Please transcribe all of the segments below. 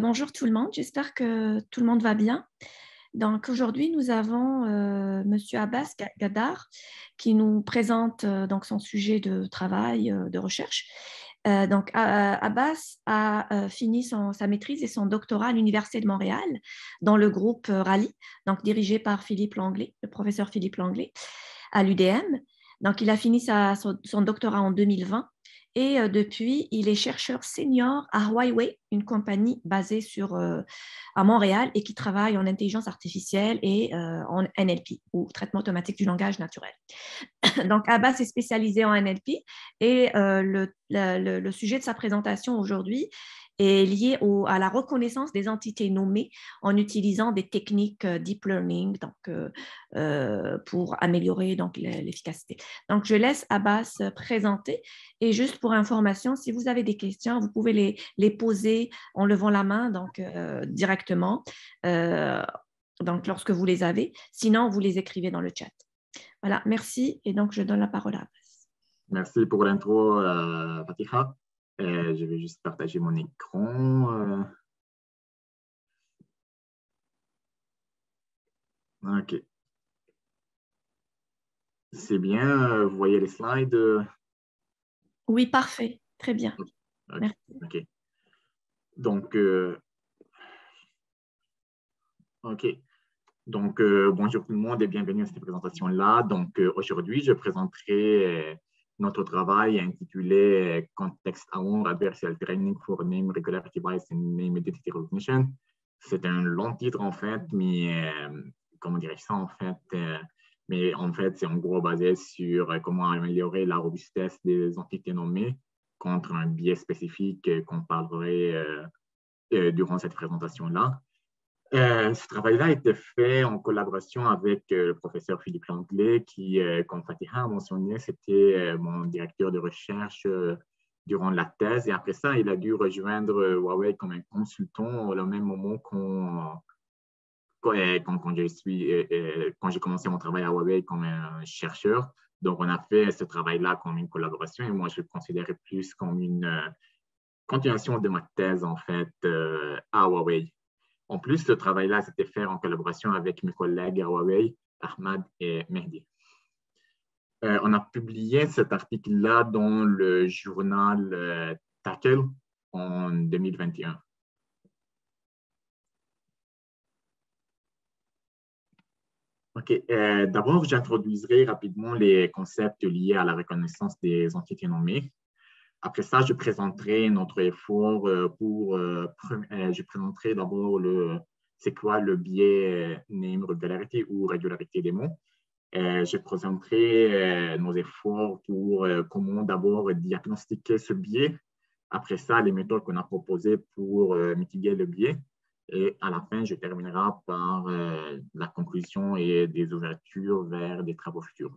Bonjour tout le monde, j'espère que tout le monde va bien. Donc aujourd'hui, nous avons Monsieur Abbas Ghaddar qui nous présente donc son sujet de travail, de recherche. Donc, Abbas a fini sa maîtrise et son doctorat à l'Université de Montréal dans le groupe RALI, donc dirigé par Philippe Langlais, le professeur Philippe Langlais à l'UDM. Donc, il a fini son doctorat en 2020 et depuis, il est chercheur senior à Huawei, une compagnie basée à Montréal et qui travaille en intelligence artificielle et en NLP ou traitement automatique du langage naturel. Donc, Abbas est spécialisé en NLP et le sujet de sa présentation aujourd'hui est lié à la reconnaissance des entités nommées en utilisant des techniques deep learning donc, pour améliorer l'efficacité. Donc, je laisse Abbas présenter. Et juste pour information, si vous avez des questions, vous pouvez les poser en levant la main donc, directement donc, lorsque vous les avez. Sinon, vous les écrivez dans le chat. Voilà, merci. Et donc, je donne la parole à Abbas. Merci pour l'intro, Fatiha. Je vais juste partager mon écran. OK. C'est bien, vous voyez les slides? Oui, parfait. Très bien. Okay. Merci. Okay. Donc, OK. Donc, bonjour tout le monde et bienvenue à cette présentation-là. Donc, aujourd'hui, je présenterai... notre travail intitulé Context Aware Adversarial Training for Name Regular Device and Name Identity Recognition. C'est un long titre en fait, mais comment dirais-je ça en fait? Mais en fait, c'est en gros basé sur comment améliorer la robustesse des entités nommées contre un biais spécifique qu'on parlerait durant cette présentation-là. Ce travail-là a été fait en collaboration avec le professeur Philippe Langlais qui, comme Fatiha a mentionné, c'était mon directeur de recherche durant la thèse. Et après ça, il a dû rejoindre Huawei comme un consultant au même moment quand j'ai commencé mon travail à Huawei comme un chercheur. Donc, on a fait ce travail-là comme une collaboration et moi, je le considérais plus comme une continuation de ma thèse, en fait, à Huawei. En plus, ce travail-là, c'était fait en collaboration avec mes collègues à Huawei, Ahmad et Mehdi. On a publié cet article-là dans le journal Tackle en 2021. OK. D'abord, j'introduirai rapidement les concepts liés à la reconnaissance des entités nommées. Après ça, je présenterai notre effort je présenterai d'abord c'est quoi le biais name regularity ou régularité des mots. Je présenterai nos efforts pour comment d'abord diagnostiquer ce biais. Après ça, les méthodes qu'on a proposées pour mitiguer le biais. Et à la fin, je terminerai par la conclusion et des ouvertures vers des travaux futurs.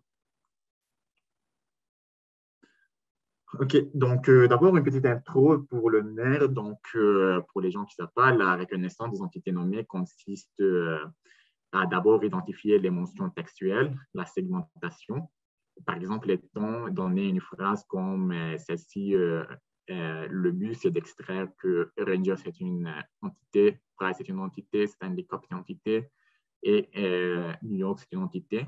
OK, donc d'abord une petite intro pour le NER. Donc, pour les gens qui ne savent pas, la reconnaissance des entités nommées consiste à d'abord identifier les mentions textuelles, la segmentation. Par exemple, étant donné une phrase comme celle-ci, le but c'est d'extraire que Ranger c'est une entité, Price c'est une entité, Stanley Cup c'est une entité et New York c'est une entité.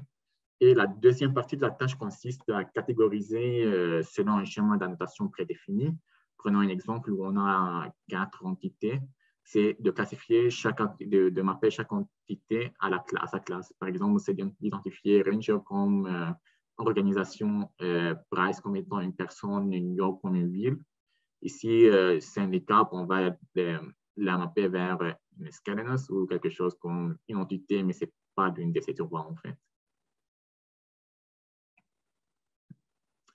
Et la deuxième partie de la tâche consiste à catégoriser selon un schéma d'annotation prédéfini. Prenons un exemple où on a 4 entités. C'est de classifier de mapper chaque entité à sa classe. Par exemple, c'est d'identifier Ranger comme organisation, Price comme étant une personne, New York comme une ville. Ici, syndicat, on va la mapper vers une scalanos ou quelque chose comme une entité, mais ce n'est pas l'une de ces trois en fait.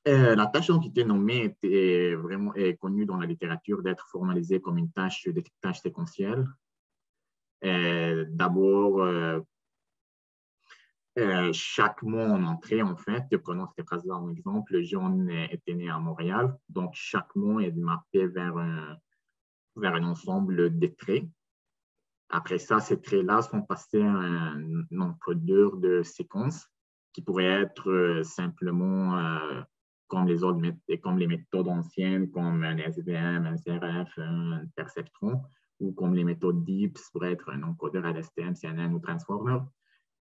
La tâche d'entité nommée est connue dans la littérature d'être formalisée comme une tâche d'étiquetage séquentiel. D'abord, chaque mot en entrée, en fait, prenons cette phrase-là en exemple, John était né à Montréal, donc chaque mot est mappé vers un ensemble de traits. Après ça, ces traits-là sont passés à un encodeur de séquences qui pourrait être simplement... comme les autres, comme les méthodes anciennes, comme un SVM, un CRF, un perceptron, ou comme les méthodes DEEPS pour être un encodeur LSTM, CNN ou Transformer.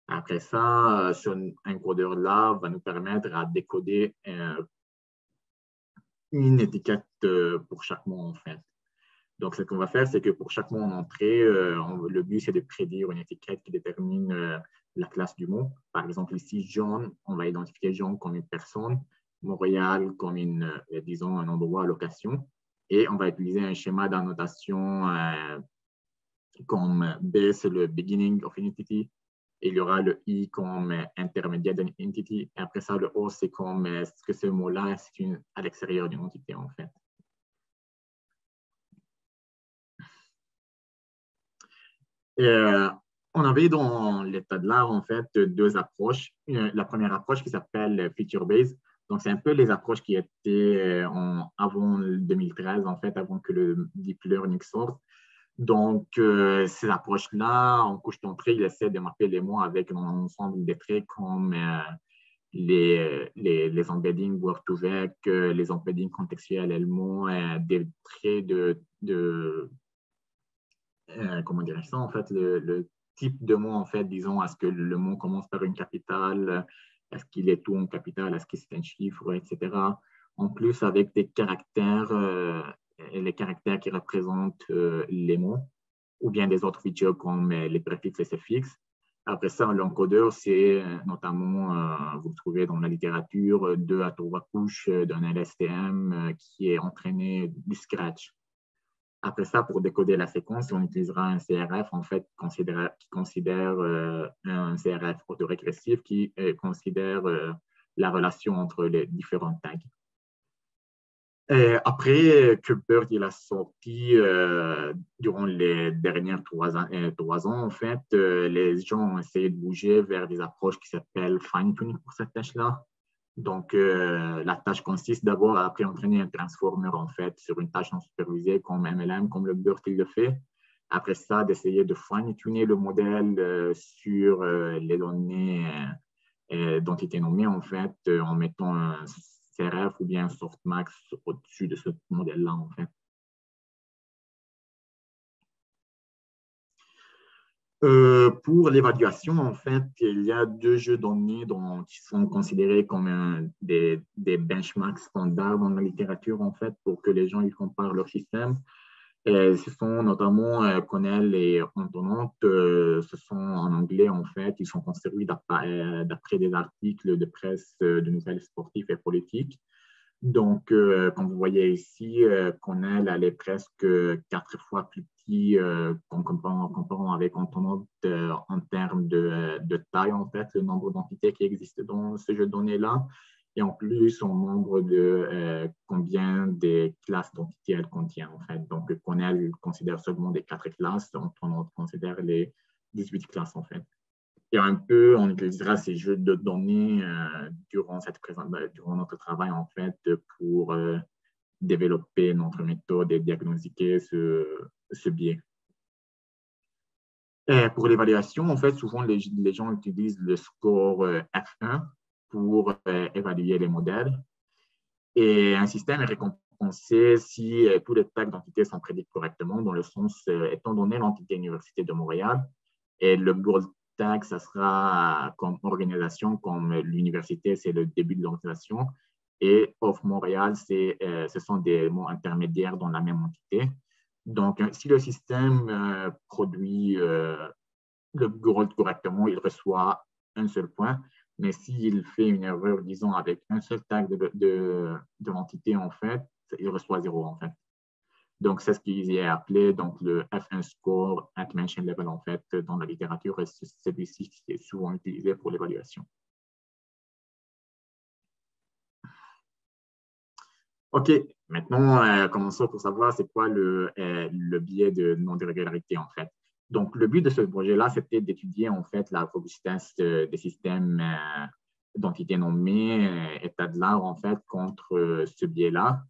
Après ça, ce encodeur là va nous permettre à décoder une étiquette pour chaque mot en fait. Donc, ce qu'on va faire, c'est que pour chaque mot en entrée, le but, c'est de prédire une étiquette qui détermine la classe du mot. Par exemple, ici, John, on va identifier John comme une personne, Montréal comme une, disons, un endroit à location. Et on va utiliser un schéma d'annotation comme B, c'est le beginning of an entity. Et il y aura le I comme intermédiaire d'une entity. Et après ça, le O, c'est comme est-ce que ce mot-là, c'est à l'extérieur d'une entité, en fait. On avait dans l'état de l'art, en fait, deux approches. La première approche qui s'appelle feature-based. Donc, c'est un peu les approches qui étaient avant 2013, en fait, avant que le deep learning sorte. Donc, ces approches-là, en couche d'entrée, ils essaient de mapper les mots avec un ensemble de traits comme les embeddings word-to-vec, les embeddings contextuels, Elmo, des traits comment dirais-je ça, en fait, le type de mot, en fait, disons, est-ce que le mot commence par une capitale, est-ce qu'il est tout en capitale, est-ce que c'est un chiffre, etc. En plus, avec des caractères, les caractères qui représentent les mots, ou bien des autres features comme les préfixes et suffixes. Après ça, l'encodeur, c'est notamment, vous le trouvez dans la littérature, 2 à 3 couches d'un LSTM qui est entraîné du scratch. Après ça, pour décoder la séquence, on utilisera un CRF en fait, qui considère un CRF autorégressif qui considère la relation entre les différents tags. Et après que BERT il a sorti durant les dernières 3 ans, en fait, les gens ont essayé de bouger vers des approches qui s'appellent fine-tuning pour cette tâche-là. Donc, la tâche consiste d'abord à pré-entraîner un transformer, en fait, sur une tâche non supervisée comme MLM, comme le BERT il le fait. Après ça, d'essayer de fine-tuner le modèle sur les données d'entité nommée, en fait, en mettant un CRF ou bien un Softmax au-dessus de ce modèle-là, en fait. Pour l'évaluation, en fait, il y a 2 jeux de données qui sont considérés comme des benchmarks standards dans la littérature, en fait, pour que les gens ils comparent leur système. Et ce sont notamment CoNLL et Ontonotes. Ce sont en anglais, en fait, ils sont construits d'après des articles de presse de nouvelles sportives et politiques. Donc, comme vous voyez ici, CoNLL, elle est presque 4 fois plus petite en comparant avec Ontonotes en termes de taille, en fait, le nombre d'entités qui existent dans ce jeu de données-là. Et en plus, on nombre de combien des classes d'entités elle contient, en fait. Donc, CoNLL considère seulement des 4 classes, Ontonotes considère les 18 classes, en fait. Et un peu, on utilisera ces jeux de données durant notre travail, en fait, pour développer notre méthode et diagnostiquer ce biais. Et pour l'évaluation, en fait, souvent, les gens utilisent le score F1 pour évaluer les modèles. Et un système est récompensé si tous les tags d'entité sont prédits correctement, dans le sens, étant donné l'entité Université de Montréal, et le gold tag, ça sera comme organisation, comme l'université, c'est le début de l'organisation, et Off Montréal, ce sont des mots intermédiaires dans la même entité. Donc, si le système produit le gold correctement, il reçoit un seul point, mais s'il fait une erreur, disons, avec un seul tag de l'entité, en fait, il reçoit 0, en fait. Donc, c'est ce qu'il est appelé donc, le F1 score at mention level, en fait, dans la littérature. Celui-ci est souvent utilisé pour l'évaluation. OK, maintenant, commençons pour savoir c'est quoi le biais de non-régularité, en fait. Donc, le but de ce projet-là, c'était d'étudier, en fait, la robustesse des systèmes d'entités nommées, état de l'art, en fait, contre ce biais-là.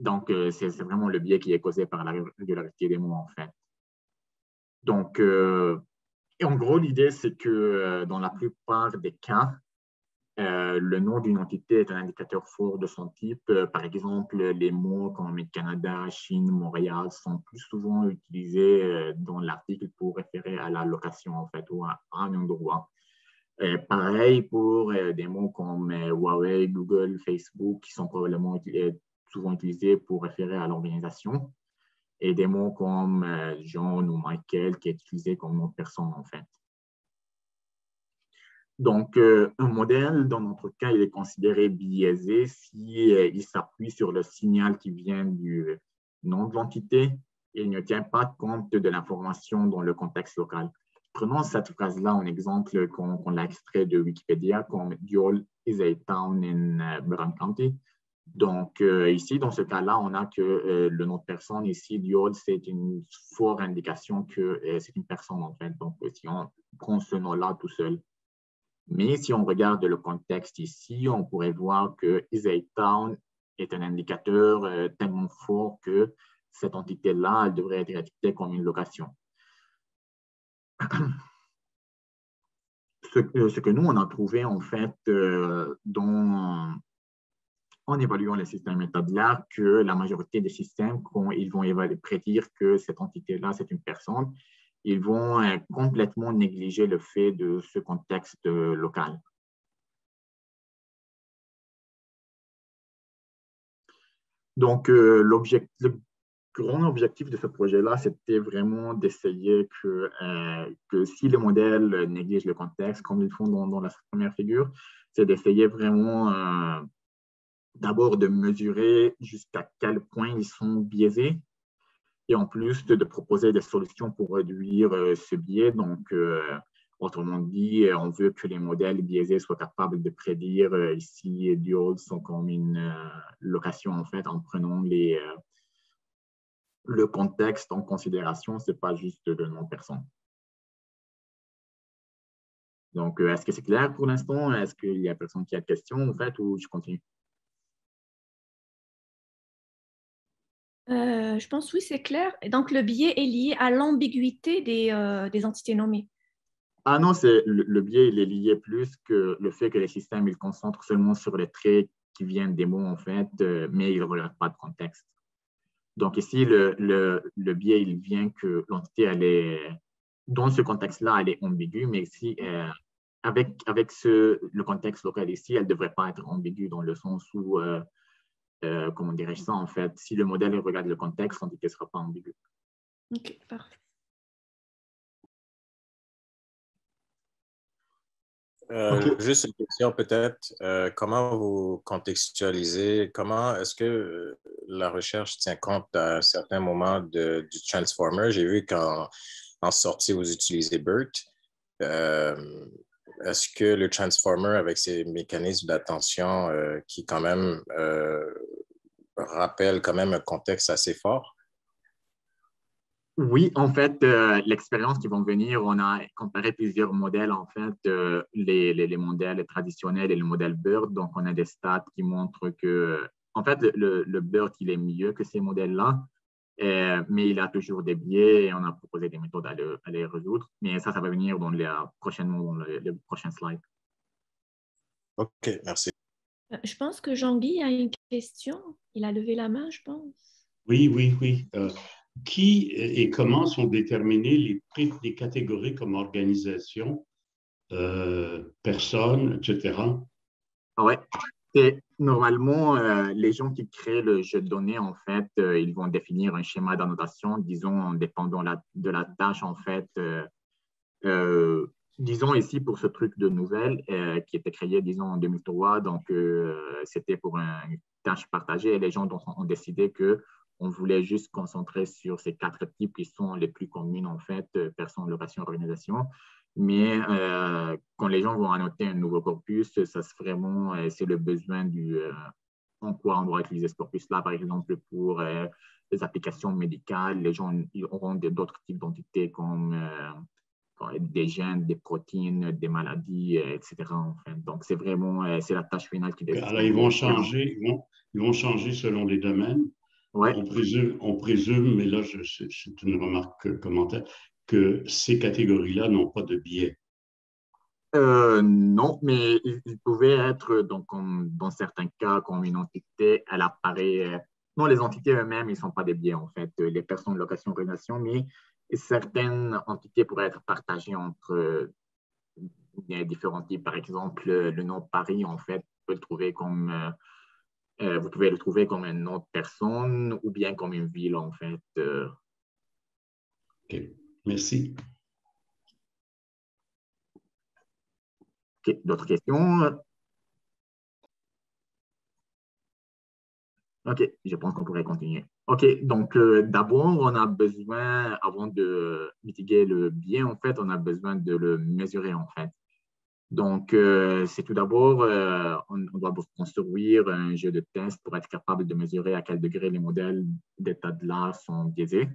Donc, c'est vraiment le biais qui est causé par la régularité des mots, en fait. Donc, et en gros, l'idée, c'est que dans la plupart des cas, Le nom d'une entité est un indicateur fort de son type. Par exemple, les mots comme Canada, Chine, Montréal sont plus souvent utilisés dans l'article pour référer à la location en fait, ou à un endroit. Pareil pour des mots comme Huawei, Google, Facebook, qui sont probablement souvent utilisés pour référer à l'organisation. Et des mots comme John ou Michael, qui est utilisé comme nom de personne en fait. Donc, un modèle, dans notre cas, il est considéré biaisé si il s'appuie sur le signal qui vient du nom de l'entité et ne tient pas compte de l'information dans le contexte local. Prenons cette phrase-là en exemple qu'on l'a extrait de Wikipédia comme « Doyle is a town in Brown County ». Donc, ici, dans ce cas-là, on a que le nom de personne ici, Doyle, c'est une forte indication que c'est une personne en fait. Donc, si on prend ce nom-là tout seul. Mais si on regarde le contexte ici, on pourrait voir que is a town est un indicateur tellement fort que cette entité-là, elle devrait être étiquetée comme une location. Ce que nous, on a trouvé en fait en évaluant les systèmes métadelaires, que la majorité des systèmes, quand ils vont prédire que cette entité-là, c'est une personne, ils vont complètement négliger le fait de ce contexte local. Donc, le grand objectif de ce projet-là, c'était vraiment d'essayer que si le modèle néglige le contexte, comme ils font dans la première figure, c'est d'essayer vraiment d'abord de mesurer jusqu'à quel point ils sont biaisés, et en plus de proposer des solutions pour réduire ce biais. Donc, autrement dit, on veut que les modèles biaisés soient capables de prédire ici du haut sont comme une location en fait, en prenant le contexte en considération, c'est pas juste le nom de personne. Donc, est-ce que c'est clair pour l'instant? Est-ce qu'il y a personne qui a de questions en fait, ou je continue? Je pense oui, c'est clair. Et donc, le biais est lié à l'ambiguïté des entités nommées. Ah non, le biais il est lié plus que le fait que les systèmes ils concentrent seulement sur les traits qui viennent des mots, en fait, mais ils ne regardent pas de contexte. Donc ici, le biais, il vient que l'entité, elle est dans ce contexte-là, elle est ambiguë, mais ici, avec le contexte local ici, elle ne devrait pas être ambiguë dans le sens où... comment dirais-je ça, en fait, si le modèle regarde le contexte, l'entité ne sera pas ambiguë. OK, parfait. Juste une question peut-être, comment vous contextualisez, comment est-ce que la recherche tient compte à certains moments du Transformer? J'ai vu qu'en sortie, vous utilisez BERT. Est-ce que le Transformer, avec ses mécanismes d'attention qui quand même rappellent quand même un contexte assez fort? Oui, en fait, l'expérience qui va venir, on a comparé plusieurs modèles, en fait, les modèles traditionnels et le modèle BERT. Donc, on a des stats qui montrent que, en fait, le BERT, il est mieux que ces modèles-là. Mais il a toujours des biais et on a proposé des méthodes à les résoudre. Mais ça, ça va venir prochainement dans le prochain slide. OK, merci. Je pense que Jean-Guy a une question. Il a levé la main, je pense. Oui. Qui et comment sont déterminées les catégories comme organisation, personne, etc.? Ah ouais. Et normalement, les gens qui créent le jeu de données, en fait, ils vont définir un schéma d'annotation, disons, en dépendant de la tâche, en fait. Disons ici, pour ce truc de nouvelle, qui était créé, disons, en 2003, donc c'était pour une tâche partagée, et les gens ont décidé qu'on voulait juste concentrer sur ces quatre types qui sont les plus communes, en fait, personne, location, organisation. Mais quand les gens vont annoter un nouveau corpus, ça c'est vraiment le besoin en quoi on doit utiliser ce corpus-là. Par exemple, pour les applications médicales, les gens auront d'autres types d'entités comme des gènes, des protéines, des maladies, etc. Enfin, donc, c'est vraiment la tâche finale qui décide. Alors, ils vont changer selon les domaines. Ouais. On présume, mais là, c'est une remarque commentaire, que ces catégories-là n'ont pas de biais. Non, mais il pouvait être, donc, comme dans certains cas, comme une entité, elle apparaît. Non, les entités eux-mêmes, ils ne sont pas des biens, en fait, les personnes de location relation, mais certaines entités pourraient être partagées entre différents types. Par exemple, le nom Paris, en fait, vous pouvez le trouver comme un nom de personne ou bien comme une ville, en fait. OK, merci. Okay. D'autres questions? OK, je pense qu'on pourrait continuer. OK, donc d'abord, on a besoin, avant de mitiguer le bien, en fait, on a besoin de le mesurer, en fait. Donc, c'est tout d'abord, on doit construire un jeu de tests pour être capable de mesurer à quel degré les modèles d'état de l'art sont biaisés.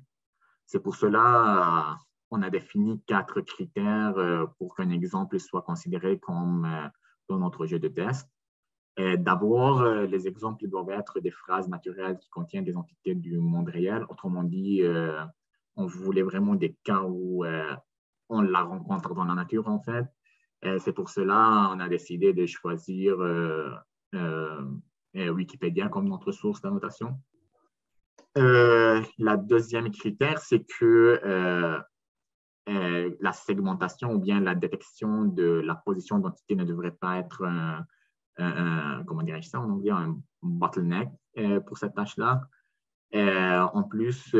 C'est pour cela qu'on a défini 4 critères pour qu'un exemple soit considéré comme dans notre jeu de tests. D'abord, les exemples doivent être des phrases naturelles qui contiennent des entités du monde réel. Autrement dit, on voulait vraiment des cas où on la rencontre dans la nature, en fait. C'est pour cela qu'on a décidé de choisir Wikipédia comme notre source d'annotation. La deuxième critère, c'est que la segmentation ou bien la détection de la position d'entité ne devrait pas être, comment dirais-je ça en anglais, un bottleneck pour cette tâche-là. En plus,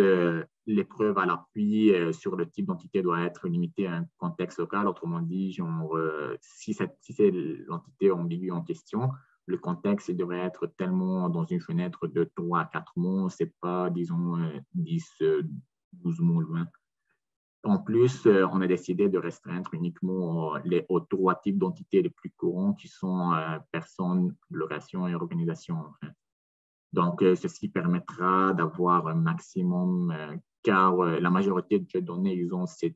l'épreuve à l'appui sur le type d'entité doit être limitée à un contexte local. Autrement dit, genre, si c'est l'entité ambiguë en question, le contexte devrait être tellement dans une fenêtre de 3 à 4 mots, c'est pas, disons, 10, 12 mots loin. En plus, on a décidé de restreindre uniquement aux 3 types d'entités les plus courants qui sont personnes, location et organisation. Donc, ceci permettra d'avoir un maximum, car la majorité de données, ils ont ces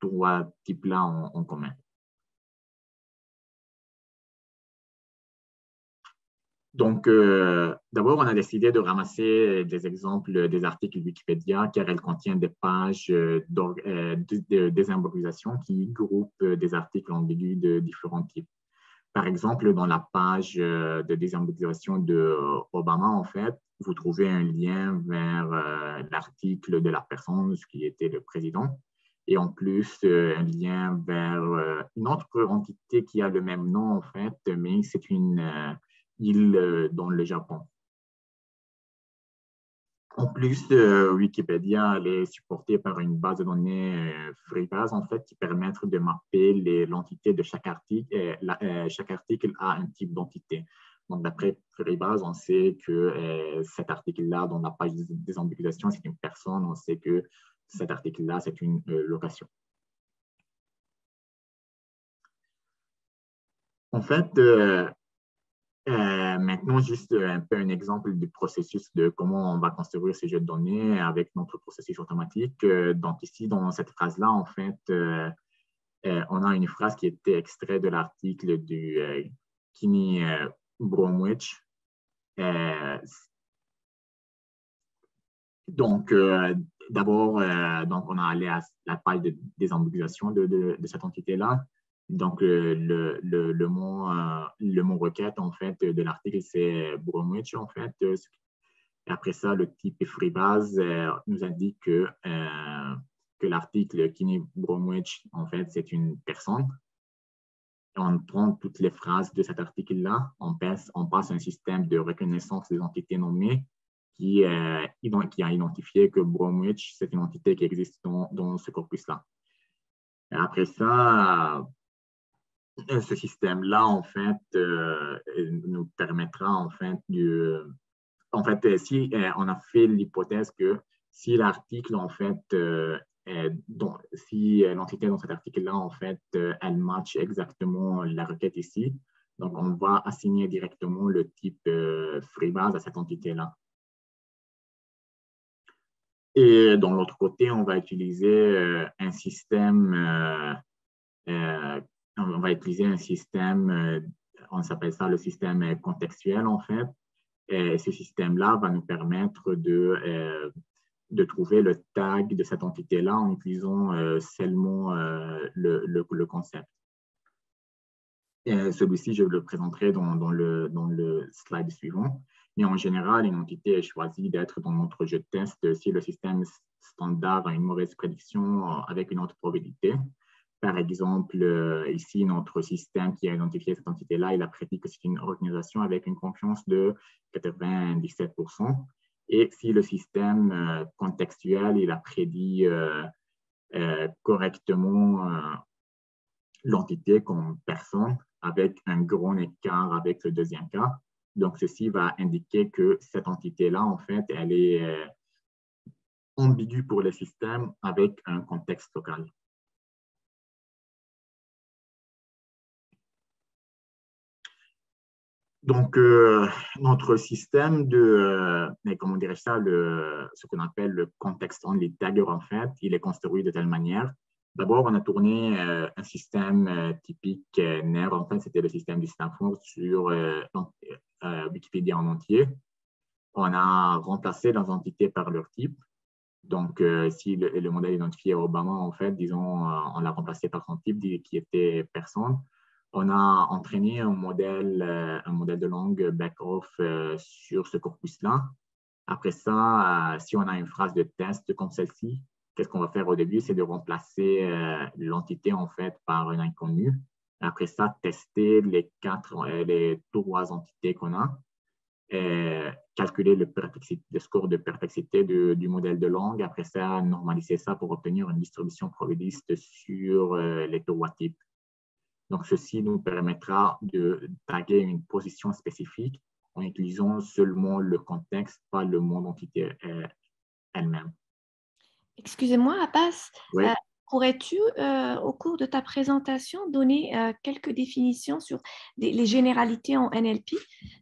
3 types-là en commun. Donc, d'abord, on a décidé de ramasser des exemples des articles Wikipédia, car elles contiennent des pages de désimbolisation qui groupent des articles ambigus de différents types. Par exemple, dans la page de désambilisation de Obama, en fait, vous trouvez un lien vers l'article de la personne qui était le président, et en plus, un lien vers une autre entité qui a le même nom, en fait, mais c'est une île dans le Japon. En plus, Wikipédia elle est supportée par une base de données Freebase, en fait, qui permet de mapper l'entité de chaque article. Chaque article a un type d'entité. Donc, d'après Freebase, on sait que cet article-là, dans la page des ambiguïsations, c'est une personne. On sait que cet article-là, c'est une location. En fait, maintenant, juste un peu un exemple du processus de comment on va construire ces jeux de données avec notre processus automatique. Donc ici, dans cette phrase-là, en fait, on a une phrase qui était extraite de l'article du Kini Bromwich. Donc, d'abord, on a allé à la page de désambiguation de cette entité-là. Donc, le mot requête, en fait, de l'article, c'est Bromwich, en fait. Après ça, le type Freebase nous indique que l'article Kini Bromwich, en fait, c'est une personne. Et on prend toutes les phrases de cet article-là. On passe un système de reconnaissance des entités nommées qui a identifié que Bromwich, c'est une entité qui existe dans ce corpus-là. Après ça, ce système-là, en fait, nous permettra, en fait, si on a fait l'hypothèse que si l'article, en fait, si l'entité dans cet article-là, en fait, elle match exactement la requête ici, donc on va assigner directement le type Freebase à cette entité-là. Et dans l'autre côté, on va utiliser un système, on s'appelle ça le système contextuel, en fait. Et ce système-là va nous permettre de trouver le tag de cette entité-là en utilisant seulement le concept. Celui-ci, je le présenterai dans le slide suivant. Et en général, une entité est choisie d'être dans notre jeu de test si le système standard a une mauvaise prédiction avec une haute probabilité. Par exemple, ici, notre système qui a identifié cette entité-là, il a prédit que c'est une organisation avec une confiance de 97%. Et si le système contextuel, il a prédit correctement l'entité comme personne avec un grand écart avec le deuxième cas. Donc, ceci va indiquer que cette entité-là, en fait, elle est ambiguë pour le système avec un contexte local. Donc, notre système de, comment dirais-je ça, ce qu'on appelle le contexte only tagger, en fait, il est construit de telle manière. D'abord, on a tourné un système typique NER, en fait, c'était le système du Stanford sur Wikipédia en entier. On a remplacé les entités par leur type. Donc, si le modèle identifié Obama, en fait, disons, on l'a remplacé par son type qui était personne. On a entraîné un modèle de langue back-off sur ce corpus-là. Après ça, si on a une phrase de test comme celle-ci, qu'est-ce qu'on va faire au début? C'est de remplacer l'entité en fait par un inconnu. Après ça, tester les trois entités qu'on a, et calculer le score de perplexité du modèle de langue. Après ça, normaliser ça pour obtenir une distribution probabiliste sur les trois types. Donc, ceci nous permettra de taguer une position spécifique en utilisant seulement le contexte, pas le mot d'entité elle-même. Excusez-moi, Abbas, oui. Pourrais-tu, au cours de ta présentation, donner quelques définitions sur les généralités en NLP?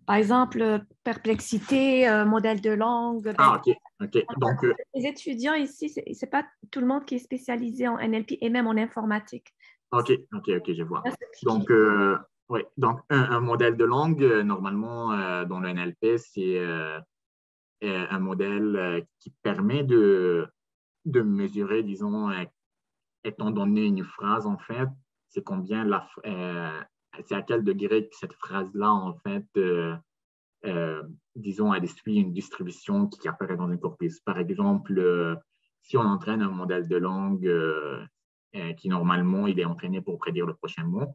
Par exemple, perplexité, modèle de langue. Ah, ok. Okay. Donc, les étudiants ici, ce n'est pas tout le monde qui est spécialisé en NLP et même en informatique. OK, je vois. Donc, oui, donc un modèle de langue, normalement, dans le NLP, c'est un modèle qui permet de mesurer, disons, étant donné une phrase, en fait, c'est combien c'est à quel degré que cette phrase-là, en fait, disons, elle suit une distribution qui apparaît dans un corpus. Par exemple, si on entraîne un modèle de langue qui normalement, il est entraîné pour prédire le prochain mot.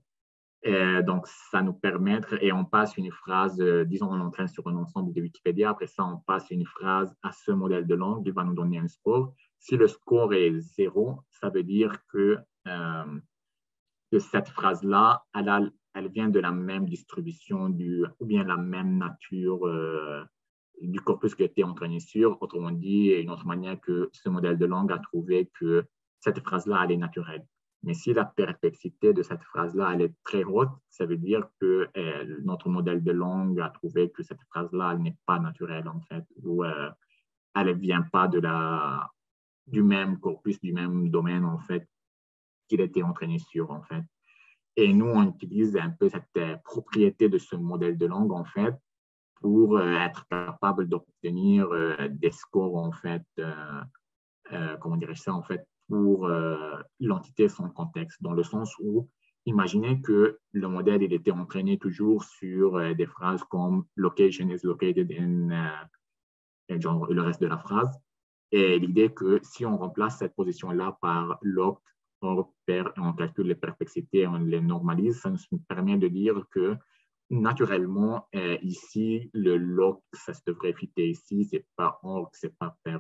Et donc, ça nous permet, et on passe une phrase, disons, on entraîne sur un ensemble de Wikipédia, après ça, on passe une phrase à ce modèle de langue, il va nous donner un score. Si le score est 0, ça veut dire que cette phrase-là, elle vient de la même distribution, ou bien la même nature du corpus qui a été entraîné sur, autrement dit, une autre manière que ce modèle de langue a trouvé que cette phrase-là, elle est naturelle. Mais si la perplexité de cette phrase-là, elle est très haute, ça veut dire que notre modèle de langue a trouvé que cette phrase-là, elle n'est pas naturelle, en fait, ou elle ne vient pas du même corpus, du même domaine, en fait, qu'il a été entraîné sur, en fait. Et nous, on utilise un peu cette propriété de ce modèle de langue, en fait, pour être capable d'obtenir des scores, en fait, comment dirais-je ça, en fait, pour l'entité sans contexte, dans le sens où, imaginez que le modèle il était entraîné toujours sur des phrases comme « location is located in genre le reste de la phrase ». Et l'idée que si on remplace cette position-là par « loc », on calcule les perplexités, on les normalise, ça nous permet de dire que naturellement, ici, le « loc », ça se devrait fitter ici, c'est pas « org », c'est pas « per ».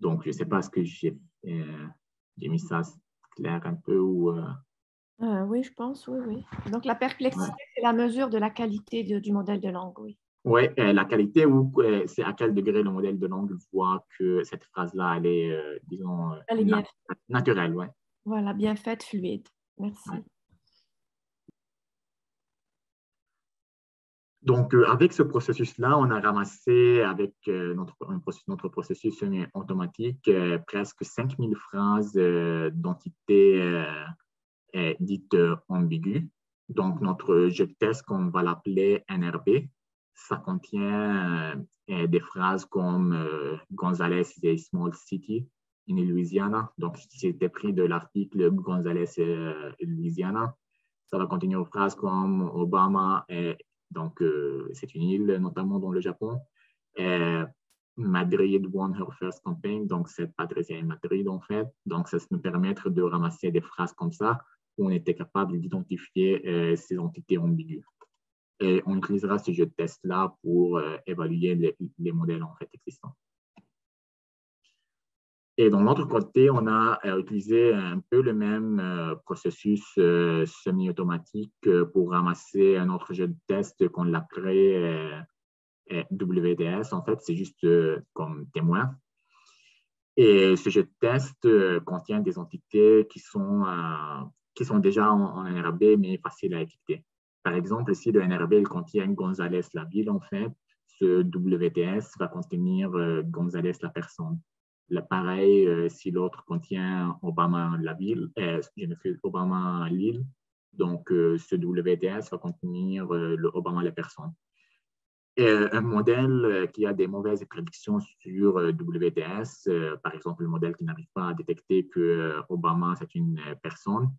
Donc, je ne sais pas ce que j'ai mis ça clair un peu ou… oui, je pense, oui. Donc, la perplexité, ouais. C'est la mesure de la qualité du modèle de langue, oui. Oui, la qualité ou c'est à quel degré le modèle de langue voit que cette phrase-là, elle est, disons, elle est bien naturelle, oui. Voilà, bien faite, fluide. Merci. Ouais. Donc, avec ce processus-là, on a ramassé avec notre processus semi-automatique presque 5000 phrases d'entités dites ambiguës. Donc, notre jeu de test, qu'on va l'appeler NRB, ça contient des phrases comme « Gonzales is a small city », in Louisiana. Donc, c'était pris de l'article Gonzales Louisiana. Ça va contenir des phrases comme Obama, donc c'est une île, notamment dans le Japon. Madrid won her first campaign, donc c'est pas très bien Madrid en fait. Donc, ça nous permet de ramasser des phrases comme ça où on était capable d'identifier ces entités ambiguës. Et on utilisera ce jeu de test-là pour évaluer les modèles en fait existants. Et dans l'autre côté, on a utilisé un peu le même processus semi-automatique pour ramasser un autre jeu de test qu'on l'a créé WDS. En fait, c'est juste comme témoin. Et ce jeu de test contient des entités qui sont déjà en NRB, mais faciles à étiqueter. Par exemple, ici, le NRB il contient Gonzales, la ville, en fait. Ce WTS va contenir Gonzales, la personne. Pareil, si l'autre contient Obama, la ville, Obama, l'île, donc ce WTS va contenir le Obama, la personne. Et un modèle qui a des mauvaises prédictions sur WTS, par exemple, le modèle qui n'arrive pas à détecter que Obama, c'est une personne,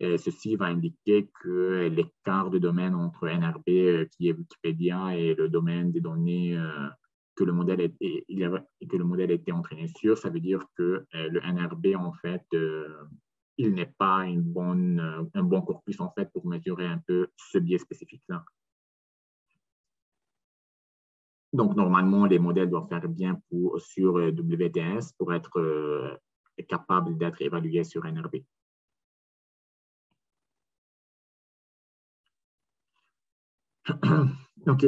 ceci va indiquer que l'écart de domaine entre NRB, qui est Wikipédia, et le domaine des données que le modèle était entraîné sur, ça veut dire que le NRB, en fait, il n'est pas un bon corpus, en fait, pour mesurer un peu ce biais spécifique-là. Donc, normalement, les modèles doivent faire bien sur WTS pour être capables d'être évalués sur NRB. Donc,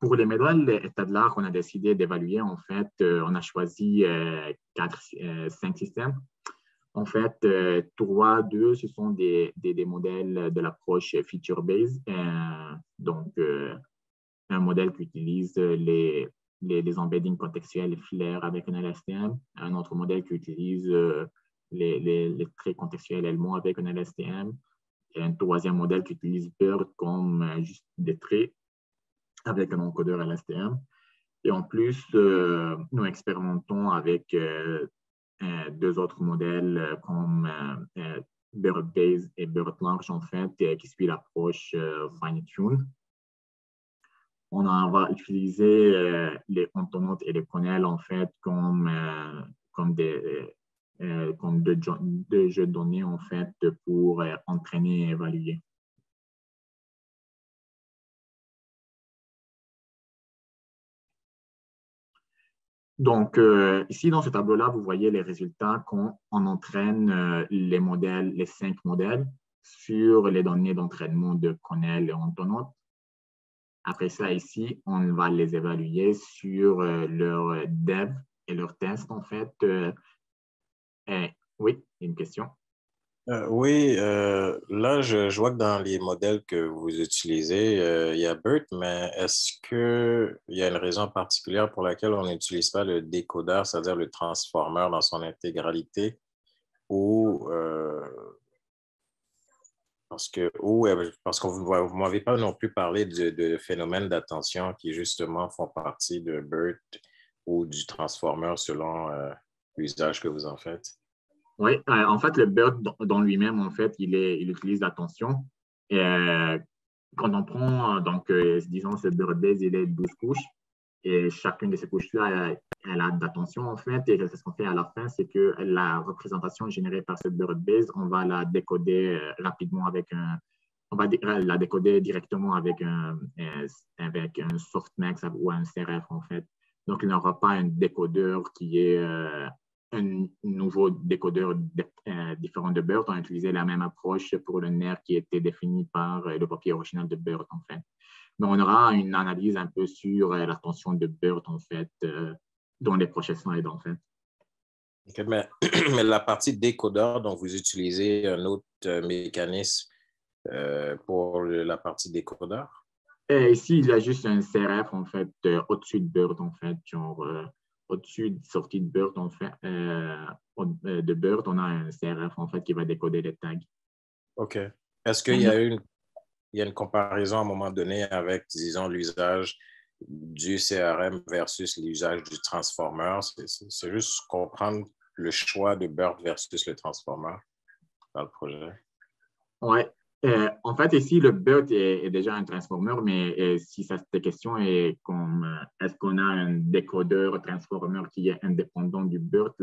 pour les modèles état de l'art, on a décidé d'évaluer, en fait, on a choisi 5 systèmes. En fait, 3, 2, ce sont des modèles de l'approche feature-based, donc un modèle qui utilise les embeddings contextuels Flair avec un LSTM, un autre modèle qui utilise les traits contextuels Elmo avec un LSTM, et un troisième modèle qui utilise BERT comme juste des traits avec un encodeur LSTM. Et en plus, nous expérimentons avec 2 autres modèles comme BERT Base et BERT Large, en fait, qui suit l'approche fine-tune. On va utiliser les Ontonotes et les CoNLL, en fait, comme deux jeux de données, en fait, pour entraîner et évaluer. Donc, ici, dans ce tableau-là, vous voyez les résultats quand on entraîne les 5 modèles sur les données d'entraînement de CoNLL et Ontonotes. Après ça, ici, on va les évaluer sur leur dev et leur test, en fait. Oui, une question. Oui, là, je vois que dans les modèles que vous utilisez, il y a BERT, mais est-ce qu'il y a une raison particulière pour laquelle on n'utilise pas le décodeur, c'est-à-dire le transformer dans son intégralité, ou parce que vous m'avez pas non plus parlé de phénomènes d'attention qui justement font partie de BERT ou du transformer selon l'usage que vous en faites. Oui, en fait, le BERT dans lui-même, en fait, il utilise l'attention. Quand on prend, donc, disons, ce BERT base, il est 12 couches. Et chacune de ces couches-là, elle a d'attention, en fait. Et ce qu'on fait à la fin, c'est que la représentation générée par ce BERT base, on va la décoder rapidement avec on va la décoder directement avec un Softmax ou un CRF, en fait. Donc, il n'y aura pas un décodeur qui est un nouveau décodeur différent de BERT. On a utilisé la même approche pour le NER qui était défini par le papier original de BERT, en fait. Mais on aura une analyse un peu sur l'attention de BERT, en fait, dans les prochaines slides, en fait. Okay, mais la partie décodeur, donc vous utilisez un autre mécanisme pour la partie décodeur? Et ici, il y a juste un CRF, en fait, au-dessus de BERT, en fait, genre... au-dessus de sortie de BERT, on fait, on a un CRF, en fait, qui va décoder les tags. OK. Est-ce qu'il y a une comparaison à un moment donné avec, disons, l'usage du CRM versus l'usage du transformer? C'est juste comprendre le choix de BERT versus le Transformer dans le projet? Oui. En fait, ici, le BERT est déjà un Transformer, mais si ça, cette question est comme est-ce qu'on a un décodeur Transformer qui est indépendant du BERT,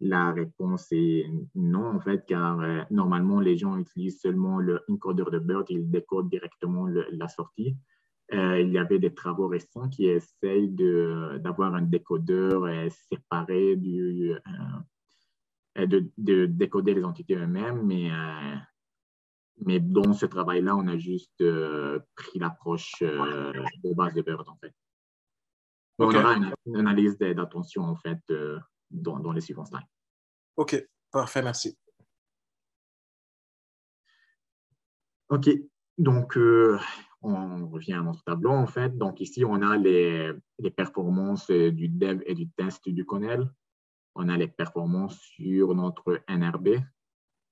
la réponse est non, en fait, car normalement, les gens utilisent seulement le encodeur de BERT, ils décodent directement la sortie. Il y avait des travaux récents qui essayent d'avoir un décodeur séparé de décoder les entités eux-mêmes, mais dans ce travail-là, on a juste pris l'approche de base de BERT, en fait. On okay. aura une analyse d'attention, en fait, dans les suivants slides. OK, parfait, merci. OK, donc on revient à notre tableau, en fait. Donc ici, on a les performances du dev et du test du CoNLL. On a les performances sur notre NRB.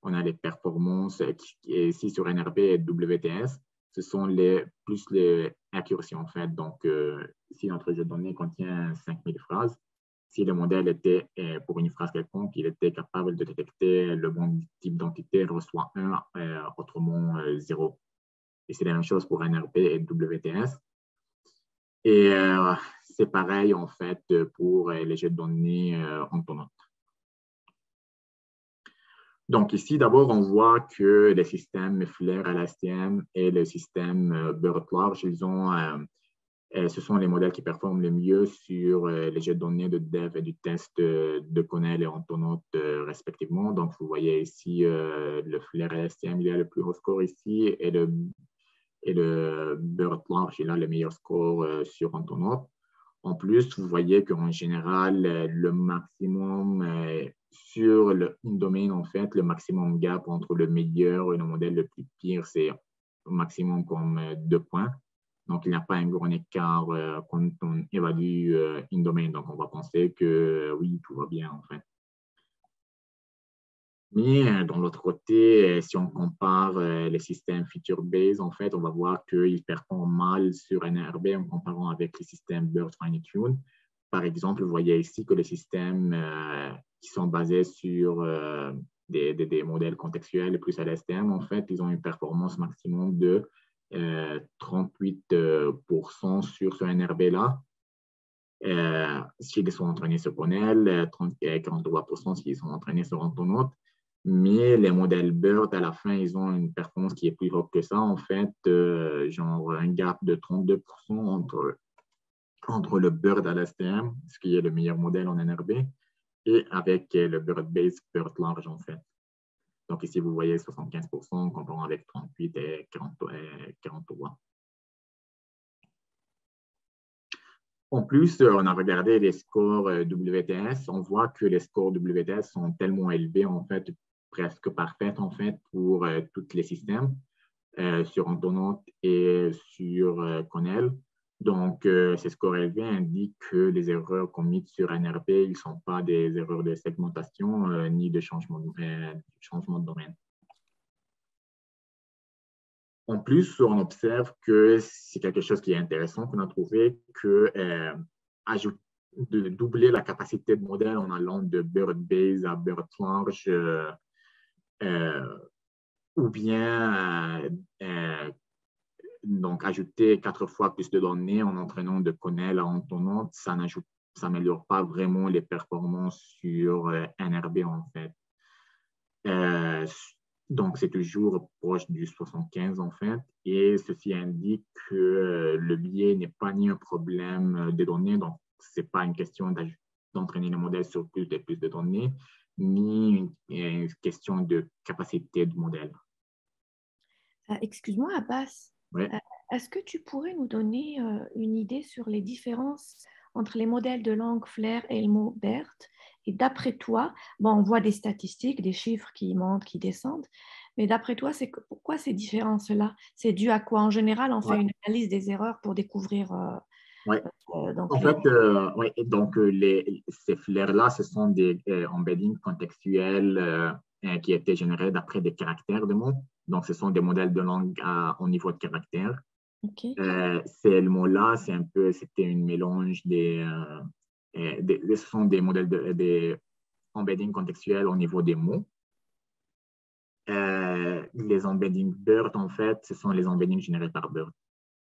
On a les performances ici sur NRB et WTS. Ce sont plus les accuracy, en fait. Donc, si notre jeu de données contient 5000 phrases, si le modèle était, pour une phrase quelconque, il était capable de détecter le bon type d'entité, reçoit 1, autrement 0. Et c'est la même chose pour NRP et WTS. Et c'est pareil, en fait, pour les jeux de données Ontonotes. Donc ici, d'abord, on voit que les systèmes Flair, LSTM et le système BERT large, ils ont... ce sont les modèles qui performent le mieux sur les jeux de données de dev et du test de CoNLL et Ontonotes respectivement. Donc, vous voyez ici le Flair LSTM, il a le plus haut score ici, et le BERT large, il a le meilleur score sur Ontonotes. En plus, vous voyez qu'en général, le maximum sur une domaine, en fait, le maximum gap entre le meilleur et le modèle le plus pire, c'est au maximum comme 2 points. Donc, il n'y a pas un grand écart quand on évalue une domaine. Donc, on va penser que oui, tout va bien, en fait. Mais, de l'autre côté, si on compare les systèmes feature-based, en fait, on va voir qu'ils performent mal sur NRB en comparant avec les systèmes BERT fine-tuned. Par exemple, vous voyez ici que les systèmes qui sont basés sur des modèles contextuels plus à l'STM, en fait, ils ont une performance maximum de 38% sur ce NRB-là, s'ils sont entraînés sur CoNLL, 43% s'ils sont entraînés sur Ontonotes, mais les modèles BERT, à la fin, ils ont une performance qui est plus haute que ça, en fait, genre un gap de 32% entre le BERT à l'STM, ce qui est le meilleur modèle en NRB, et avec le BERT-based, BERT large, en fait. Donc, ici, vous voyez 75% comparant avec 38 et 43. En plus, on a regardé les scores WTS. On voit que les scores WTS sont tellement élevés, en fait, presque parfaits, en fait, pour tous les systèmes, sur Ontonotes et sur CoNLL. Donc, ces scores élevés indiquent que les erreurs commises sur NRB, ils ne sont pas des erreurs de segmentation ni de changement de domaine. En plus, on observe que c'est quelque chose qui est intéressant qu'on a trouvé, que de doubler la capacité de modèle en allant de BERT base à BERT large ou bien donc, ajouter 4 fois plus de données en entraînant de CoNLL à Ontonotes, ça n'améliore pas vraiment les performances sur NRB, en fait. Donc, c'est toujours proche du 75, en fait. Et ceci indique que le biais n'est pas ni un problème des données, donc ce n'est pas une question d'entraîner le modèle sur plus de données, ni une question de capacité de modèle. Excuse-moi, Abbas. Ouais. Est-ce que tu pourrais nous donner une idée sur les différences entre les modèles de langue Flair, Elmo, BERT? Et d'après toi, bon, on voit des statistiques, des chiffres qui montent, qui descendent, mais d'après toi, pourquoi ces différences-là? C'est dû à quoi? En général, on fait une analyse des erreurs pour découvrir... donc, en fait, donc ces Flair-là, ce sont des embeddings contextuels qui étaient générés d'après des caractères de mots. Donc, ce sont des modèles de langue au niveau de caractère. Okay. Le mot-là, c'était un mélange des... Ce sont des modèles embedding contextuel au niveau des mots. Les embeddings BERT, en fait, ce sont les embeddings générés par BERT.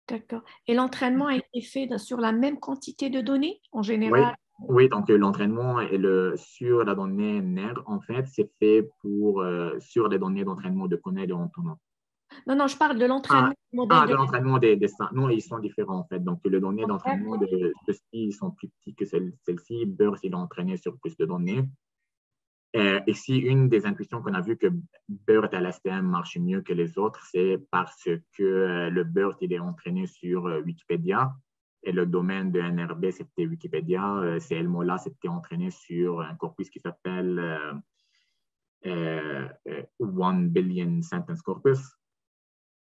D'accord. Et l'entraînement a été fait sur la même quantité de données, en général? Oui, donc l'entraînement sur la donnée NER, en fait, c'est fait pour, sur les données d'entraînement de CoNLL et Ontonotes. Non, non, je parle de l'entraînement. Ah, de l'entraînement des non, ils sont différents, en fait. Donc, les données d'entraînement de ceux-ci sont plus petites que celles-ci. BERT, il a entraîné sur plus de données. Ici, une des intuitions qu'on a vues que BERT à l'STM marche mieux que les autres, c'est parce que le BERT, il est entraîné sur Wikipédia et le domaine de NRB, c'était Wikipédia. C'est Elmo là, c'était entraîné sur un corpus qui s'appelle One Billion Sentence Corpus.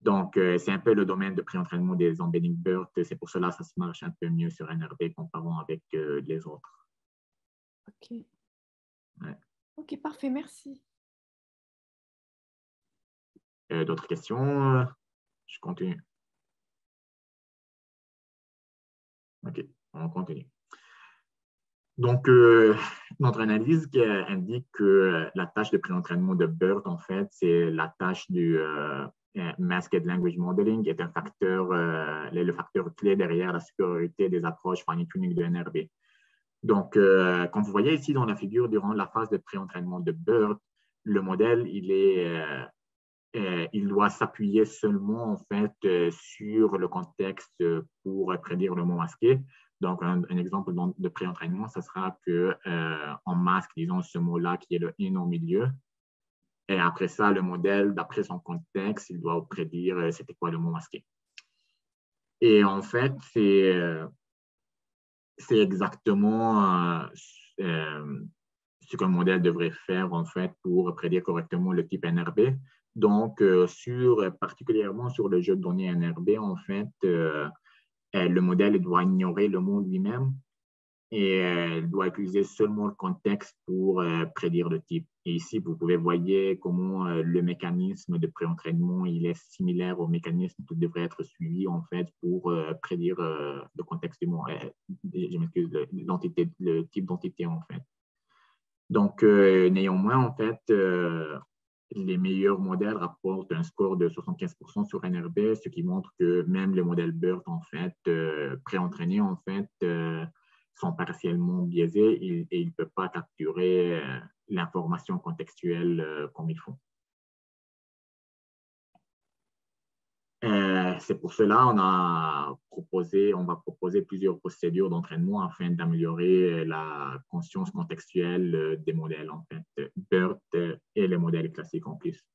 Donc, c'est un peu le domaine de pré-entraînement des embedding BERT. C'est pour cela que ça se marche un peu mieux sur NRB comparant avec les autres. OK. Ouais. OK, parfait, merci. D'autres questions? Je continue. OK, on continue. Donc, notre analyse qui indique que la tâche de pré-entraînement de BERT, en fait, c'est la tâche du Masked Language Modeling, est un facteur, le facteur clé derrière la supériorité des approches fine-tuning de NRB. Donc, comme vous voyez ici dans la figure, durant la phase de pré-entraînement de BERT, le modèle, il doit s'appuyer seulement en fait sur le contexte pour prédire le mot masqué. Donc, un exemple de pré-entraînement, ce sera qu'on masque, disons, ce mot-là qui est le « in » au milieu. Et après ça, le modèle, d'après son contexte, il doit prédire c'était quoi le mot masqué. Et en fait, c'est... c'est exactement ce qu'un modèle devrait faire en fait pour prédire correctement le type NRB. Donc, particulièrement sur le jeu de données NRB, en fait, le modèle doit ignorer le mot lui-même et doit utiliser seulement le contexte pour prédire le type. Et ici, vous pouvez voir comment le mécanisme de pré-entraînement il est similaire au mécanisme qui devrait être suivi en fait pour prédire le contexte du mot, je m'excuse, le type d'entité en fait. Donc, néanmoins, en fait, les meilleurs modèles rapportent un score de 75% sur NRB, ce qui montre que même le modèle BERT en fait pré-entraîné en fait sont partiellement biaisés et ils ne peuvent pas capturer l'information contextuelle comme il faut. C'est pour cela on va proposer plusieurs procédures d'entraînement afin d'améliorer la conscience contextuelle des modèles, en fait, BERT et les modèles classiques en plus.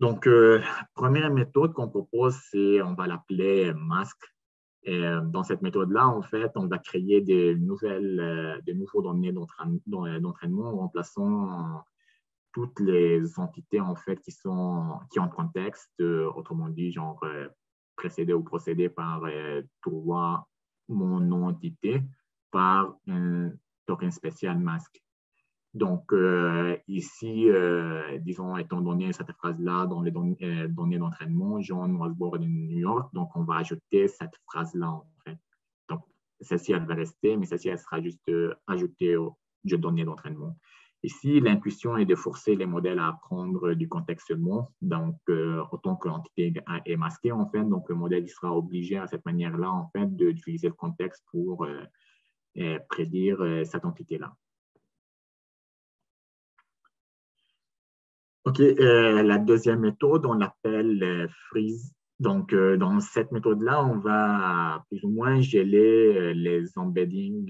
Donc, première méthode qu'on propose, on va l'appeler MASC. Et dans cette méthode-là, en fait, on va créer de nouveaux données d'entraînement en remplaçant toutes les entités en fait, qui ont contexte, autrement dit, genre précédé ou procédé par trois mots non-entités par un token spécial masque. Donc, ici, disons, étant donné cette phrase-là dans les données d'entraînement, John was born in New York, donc on va ajouter cette phrase-là, en fait. Donc, celle-ci, elle va rester, mais celle-ci, elle sera juste ajoutée au jeu de données d'entraînement. Ici, l'intuition est de forcer les modèles à apprendre du contexte seulement, donc autant que l'entité est masquée, en fait. Donc, le modèle il sera obligé à cette manière-là, en fait, d'utiliser le contexte pour prédire cette entité-là. OK, la deuxième méthode, on l'appelle freeze. Donc, dans cette méthode-là, on va plus ou moins geler les embeddings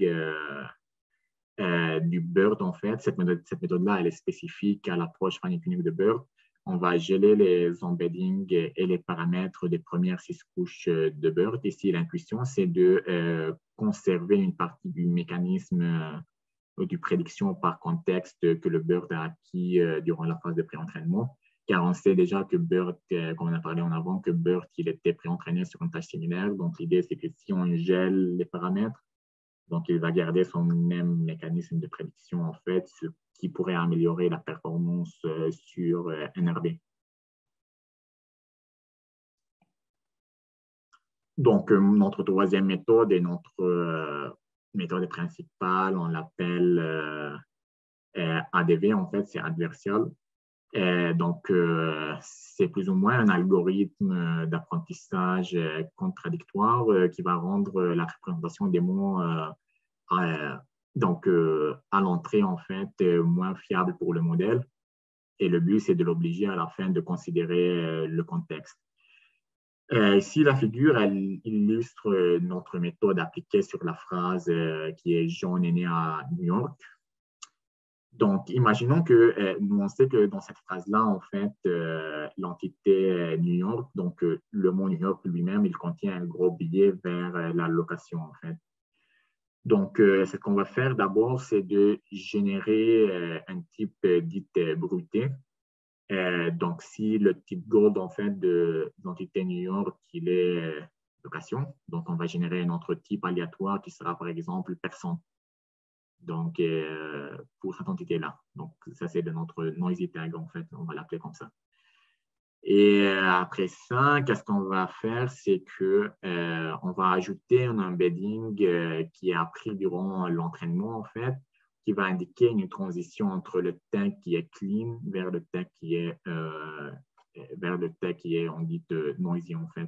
du BERT, en fait. Cette méthode-là, elle est spécifique à l'approche fine-tuning de BERT. On va geler les embeddings et les paramètres des premières 6 couches de BERT. Ici, l'intuition, c'est de conserver une partie du mécanisme du prédiction par contexte que le BERT a acquis durant la phase de pré-entraînement, car on sait déjà que BERT, comme on a parlé en avant, que BERT, il était pré-entraîné sur une tâche similaire. Donc, l'idée, c'est que si on gèle les paramètres, donc il va garder son même mécanisme de prédiction, en fait, ce qui pourrait améliorer la performance sur NRB. Donc, notre troisième méthode est notre méthode principale, on l'appelle ADV, en fait, c'est adversarial. Et donc, c'est plus ou moins un algorithme d'apprentissage contradictoire qui va rendre la représentation des mots à l'entrée, en fait, moins fiable pour le modèle. Et le but, c'est de l'obliger à la fin de considérer le contexte. Ici, la figure, elle illustre notre méthode appliquée sur la phrase qui est « John est né à New York ». Donc, imaginons que nous, on sait que dans cette phrase-là, en fait, l'entité New York, donc le mot New York lui-même, il contient un gros billet vers la location, en fait. Donc, ce qu'on va faire d'abord, c'est de générer un type dit bruté. Donc, si le type gold, en fait, de l'entité New York, il est location, donc on va générer un autre type aléatoire qui sera, par exemple, personne. Donc, pour cette entité-là. Donc, ça, c'est de notre noisy tag, en fait. On va l'appeler comme ça. Et après ça, qu'est-ce qu'on va faire? C'est qu'on va ajouter un embedding qui est appris durant l'entraînement, en fait, qui va indiquer une transition entre le tag qui est clean vers le tag qui est, on dit, noisy, en fait.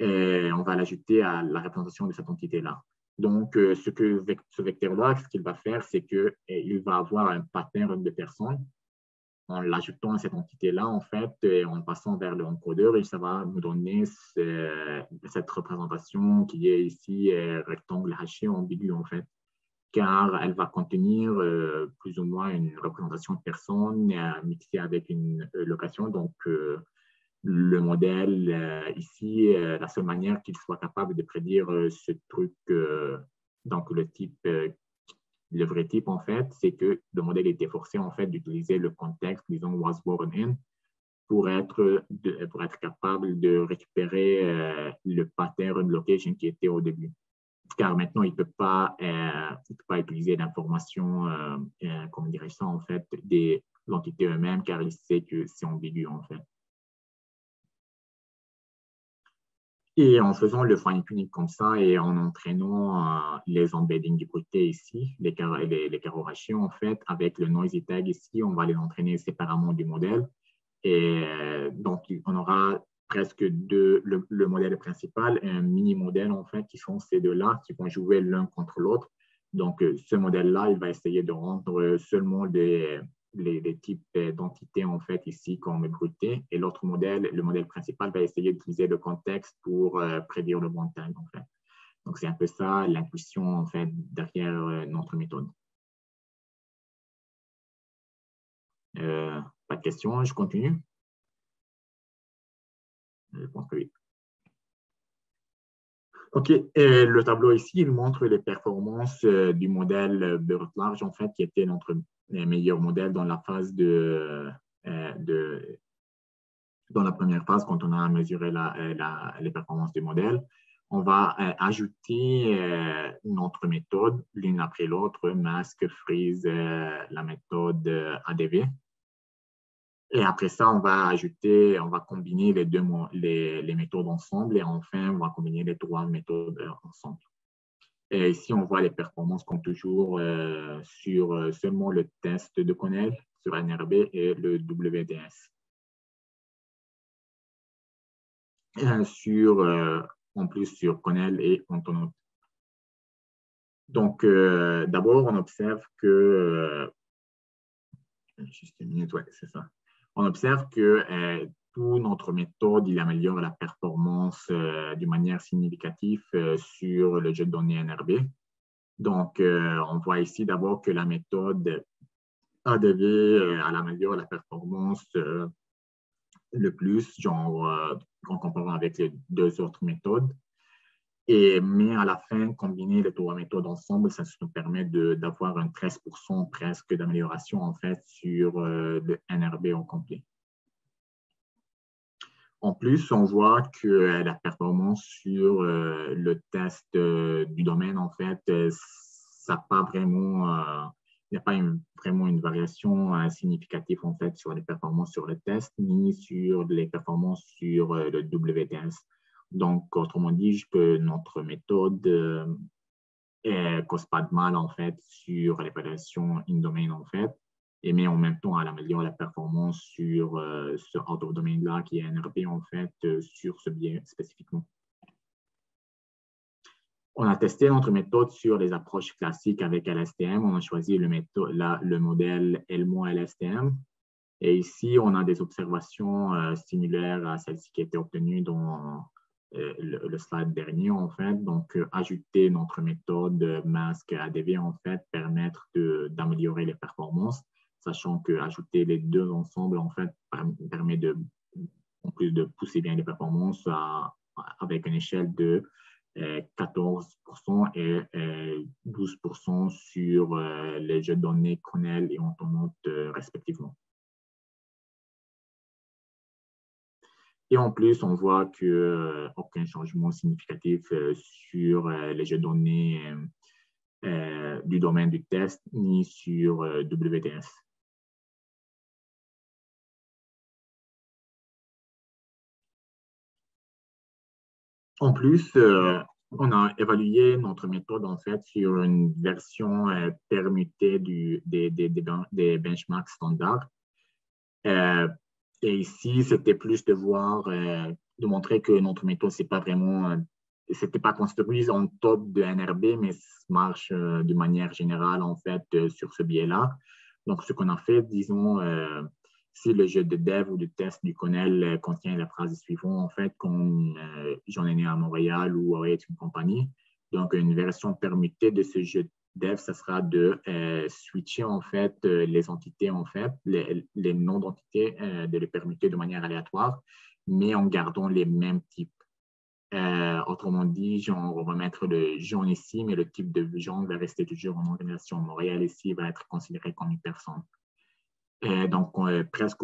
Et on va l'ajouter à la représentation de cette entité-là. Donc, ce vecteur-là, ce qu'il va faire, c'est qu'il va avoir un pattern de personnes. En l'ajoutant à cette entité-là, en fait, et en passant vers le encodeur, et ça va nous donner cette représentation qui est ici rectangle haché ambigu, en fait, car elle va contenir plus ou moins une représentation de personnes mixée avec une location. Donc, le modèle ici, la seule manière qu'il soit capable de prédire ce truc, donc le type, le vrai type en fait, c'est que le modèle était forcé en fait d'utiliser le contexte, disons, was born in, pour être capable de récupérer le pattern location qui était au début. Car maintenant, il peut pas utiliser l'information, comment dirais-je ça, en fait, de l'entité eux-mêmes, car il sait que c'est ambigu en fait. Et en faisant le fine-tuning comme ça et en entraînant les embeddings du côté ici, les carreaux hachés en fait, avec le noisy tag ici, on va les entraîner séparément du modèle. Et donc, on aura presque le modèle principal et un mini-modèle en fait, qui sont ces deux-là, qui vont jouer l'un contre l'autre. Donc, ce modèle-là, il va essayer de rendre seulement les types d'entités en fait ici qu'on bruté, et l'autre modèle, le modèle principal, va essayer d'utiliser le contexte pour prédire le bon tag en fait. Donc c'est un peu ça l'intuition en fait derrière notre méthode. Pas de questions, je continue. Je pense que oui. OK, et le tableau ici, il montre les performances du modèle BERT large en fait qui était notre meilleur modèle dans la phase dans la première phase, quand on a mesuré les performances du modèle. On va ajouter notre méthode, l'une après l'autre, MASC, freeze, la méthode ADV. Et après ça, on va combiner les méthodes ensemble et enfin, on va combiner les trois méthodes ensemble. Et ici, on voit les performances comme toujours sur seulement le test de CoNLL, sur NRB et le WDS. Et en plus sur CoNLL et Ontonotes. Donc, d'abord, on observe que... juste une minute, ouais, c'est ça. On observe que toute notre méthode, il améliore la performance d'une manière significative sur le jeu de données NRB. Donc, on voit ici d'abord que la méthode ADV, elle améliore la performance le plus, genre en comparant avec les deux autres méthodes. Mais à la fin, combiner les trois méthodes ensemble, ça nous permet d'avoir un 13% presque d'amélioration en fait sur le NRB au complet. En plus, on voit que la performance sur le test du domaine, en fait, ça il n'y a pas vraiment une variation significative en fait, sur les performances sur le test, ni sur les performances sur le WTS. Donc, autrement dit, notre méthode cause pas de mal en fait sur l'évaluation in-domain en fait, et mais en même temps elle améliore la performance sur ce out-of-domain là qui est NRB en fait sur ce biais spécifiquement. On a testé notre méthode sur les approches classiques avec LSTM. On a choisi le modèle Elmo LSTM. Et ici, on a des observations similaires à celles-ci qui étaient obtenues dans le slide dernier, en fait. Donc, ajouter notre méthode MASC ADV, en fait, permettre d'améliorer les performances, sachant qu'ajouter les deux ensemble, en fait, permet de, en plus de pousser bien les performances avec une échelle de 14% et 12% sur les jeux de données CoNLL et Ontonotes respectivement. Et en plus, on voit qu'aucun changement significatif sur les jeux de données du domaine du test ni sur WTS. En plus, on a évalué notre méthode en fait sur une version permutée des benchmarks standards. Et ici, c'était plus de voir, de montrer que notre méthode, c'est pas vraiment, c'était pas construite en top de NRB, mais ça marche de manière générale en fait sur ce biais-là. Donc, ce qu'on a fait, disons. Si le jeu de dev ou de test du CoNLL contient la phrase suivante, en fait, comme j'en ai né à Montréal ou à une compagnie, donc une version permutée de ce jeu de dev, ça sera de switcher, en fait, les entités, en fait, les noms d'entités, de les permuter de manière aléatoire, mais en gardant les mêmes types. Autrement dit, genre, on va mettre le jaune ici, mais le type de jaune va rester toujours en organisation. Montréal ici va être considéré comme une personne. Et donc, presque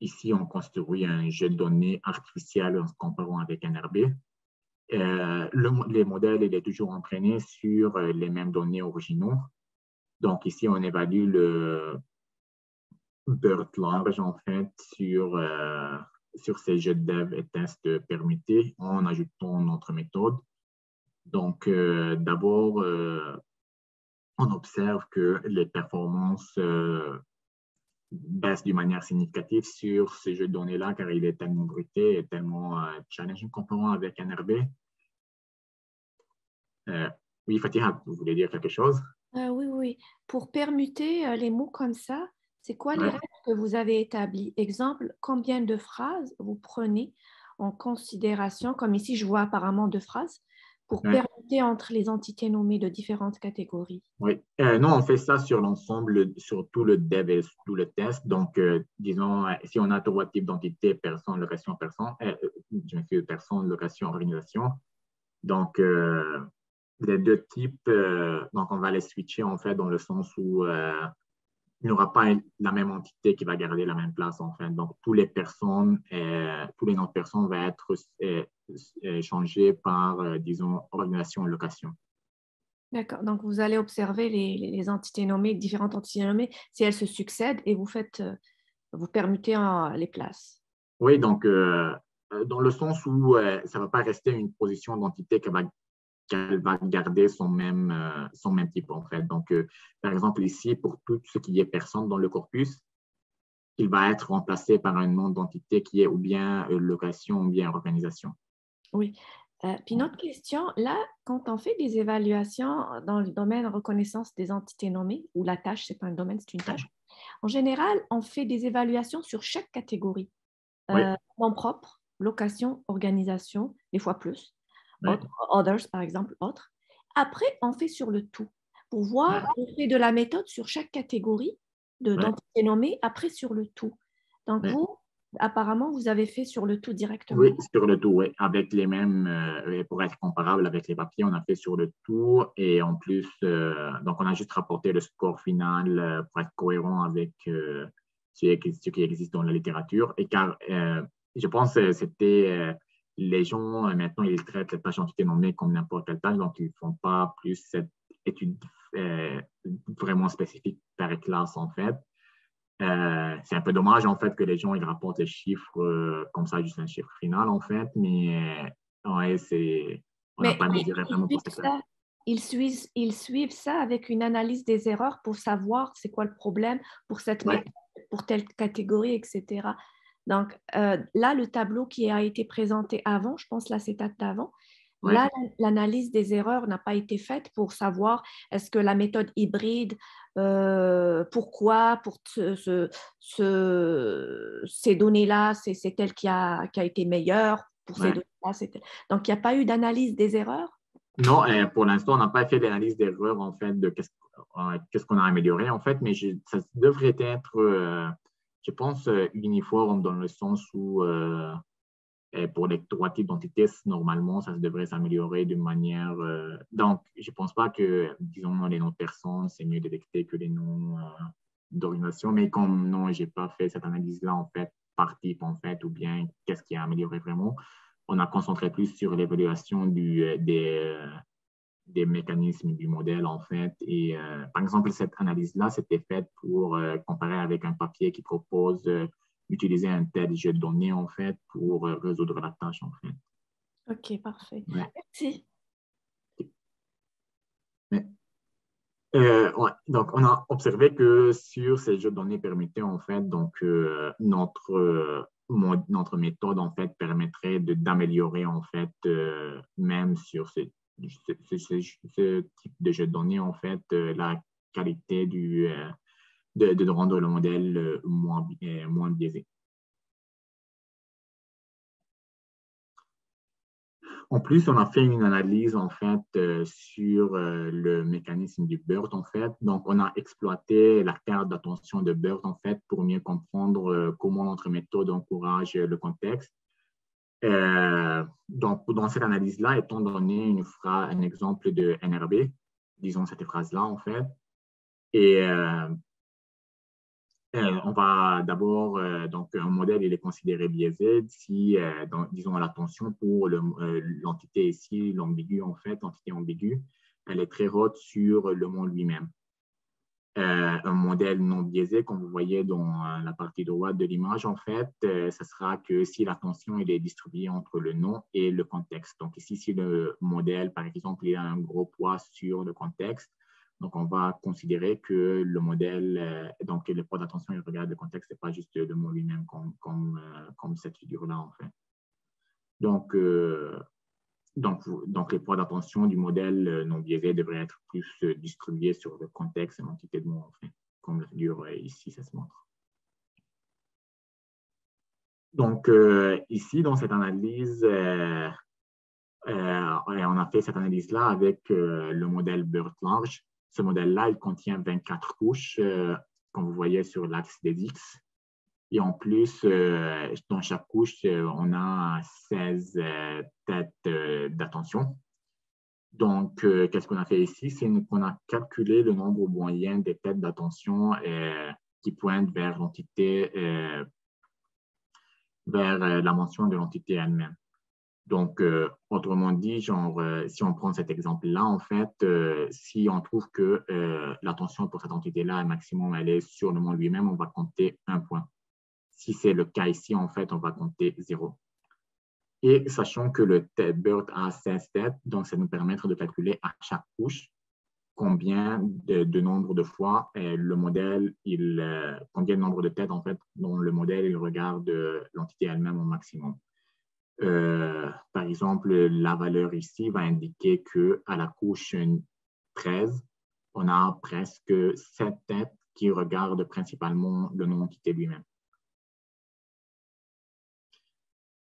ici, on construit un jeu de données artificiel en se comparant avec NRB. Les modèles, il est toujours entraîné sur les mêmes données originaux. Donc, ici, on évalue le BERT large, en fait, sur ces jeux de dev et tests permutés en ajoutant notre méthode. Donc, d'abord, on observe que les performances baisse d'une manière significative sur ces jeux de données-là, car il est tellement bruté et tellement challenging comparant avec NRB. Oui, Fatiha, vous voulez dire quelque chose? Oui. Pour permuter les mots comme ça, c'est quoi les règles que vous avez établies? Exemple, combien de phrases vous prenez en considération, comme ici je vois apparemment 2 phrases, pour permuter entre les entités nommées de différentes catégories. Oui, non, on fait ça sur l'ensemble, sur tout le dev et tout le test. Donc, disons, si on a trois types d'entités, personne, location, personne, location, organisation. Donc, les deux types, donc on va les switcher en fait dans le sens où il n'y aura pas la même entité qui va garder la même place en fait. Donc, toutes les personnes, tous les noms de personnes vont être changés par, disons, organisation, location. D'accord. Donc, vous allez observer les entités nommées, différentes entités nommées, si elles se succèdent et vous faites, vous permutez les places. Oui, donc, dans le sens où ça ne va pas rester une position d'entité qu'elle va garder son même type, en fait. Donc, par exemple, ici, pour tout ce qui est personne dans le corpus, il va être remplacé par un nom d'entité qui est ou bien location ou bien organisation. Oui. Puis, une autre question, là, quand on fait des évaluations dans le domaine reconnaissance des entités nommées, ou la tâche, ce n'est pas un domaine, c'est une tâche, en général, on fait des évaluations sur chaque catégorie. Nom propre, location, organisation, des fois plus. Others, par exemple, autres. Après, on fait sur le tout. Pour voir, on fait de la méthode sur chaque catégorie d'entités nommées, après sur le tout. Donc, vous, apparemment, vous avez fait sur le tout directement. Oui, sur le tout, oui. Avec les mêmes, pour être comparable avec les papiers, on a fait sur le tout. Et en plus, donc, on a juste rapporté le score final pour être cohérent avec ce qui existe dans la littérature. Et car, je pense que c'était... les gens, maintenant, ils traitent les tâches d'entité nommée comme n'importe quelle tâche, donc ils ne font pas plus cette étude vraiment spécifique par classe, en fait. C'est un peu dommage, en fait, que les gens, ils rapportent les chiffres comme ça, juste un chiffre final, en fait, mais ouais, on n'a pas mesuré vraiment pour ça. Ils suivent ça avec une analyse des erreurs pour savoir c'est quoi le problème pour cette méthode, pour telle catégorie, etc. Donc là, le tableau qui a été présenté avant, je pense là, c'est avant. Ouais. Là, l'analyse des erreurs n'a pas été faite pour savoir est-ce que la méthode hybride, pourquoi, pour ces données-là, c'est elle qui a été meilleure, pour ces données-là, c'est elle. Donc, il n'y a pas eu d'analyse des erreurs? Non, pour l'instant, on n'a pas fait d'analyse d'erreurs, en fait, de qu'est-ce qu'on a amélioré, en fait, mais ça devrait être, je pense, uniforme dans le sens où... pour les trois types d'entités, normalement, ça devrait s'améliorer d'une manière... donc, je ne pense pas que, disons, les noms de personnes, c'est mieux détecté que les noms d'organisation. Mais comme non, je n'ai pas fait cette analyse-là, en fait, par type, en fait, ou bien qu'est-ce qui a amélioré vraiment, on a concentré plus sur l'évaluation des mécanismes du modèle, en fait. Et par exemple, cette analyse-là, c'était faite pour comparer avec un papier qui propose... utiliser un tel jeu de données, en fait, pour résoudre la tâche, en fait. OK, parfait. Ouais. Merci. Mais, donc, on a observé que sur ces jeux de données permutés, en fait, donc, notre méthode, en fait, permettrait d'améliorer, en fait, même sur ce type de jeu de données, en fait, la qualité du... De rendre le modèle moins biaisé. En plus, on a fait une analyse, en fait, sur le mécanisme du BERT, en fait. Donc, on a exploité la carte d'attention de BERT, en fait, pour mieux comprendre comment notre méthode encourage le contexte. Donc, dans cette analyse-là, étant donné un exemple de NRB, disons cette phrase-là, en fait, et... on va d'abord, donc un modèle, il est considéré biaisé si, disons, l'attention pour l'entité ici, l'ambiguë, en fait, l'entité ambiguë, elle est très haute sur le mot lui-même. Un modèle non biaisé, comme vous voyez dans la partie droite de l'image, en fait, ce sera que si l'attention, elle est distribuée entre le nom et le contexte. Donc ici, si le modèle, par exemple, il a un gros poids sur le contexte, donc, on va considérer que le modèle, donc le poids d'attention, il regarde le contexte, ce n'est pas juste le mot lui-même comme cette figure-là, en fait. Donc les poids d'attention du modèle non biaisé devraient être plus distribués sur le contexte et l'entité de mot, en fait, comme la figure ici, ça se montre. Donc, ici, dans cette analyse, on a fait cette analyse-là avec le modèle BERT large. Ce modèle-là, il contient 24 couches, comme vous voyez sur l'axe des X. Et en plus, dans chaque couche, on a 16 têtes d'attention. Donc, qu'est-ce qu'on a fait ici? C'est qu'on a calculé le nombre moyen des têtes d'attention qui pointent vers l'entité, vers la mention de l'entité elle-même. Donc, autrement dit, genre, si on prend cet exemple-là, en fait, si on trouve que l'attention pour cette entité-là, maximum, elle est sur le mot lui-même, on va compter 1 point. Si c'est le cas ici, en fait, on va compter 0. Et sachant que le BERT a 16 têtes, donc ça nous permettra de calculer à chaque couche combien de nombre de fois le modèle, combien de nombre de têtes, en fait, dont le modèle, il regarde l'entité elle-même au maximum. Par exemple, la valeur ici va indiquer qu'à la couche 13, on a presque 7 têtes qui regardent principalement le nom entité lui-même.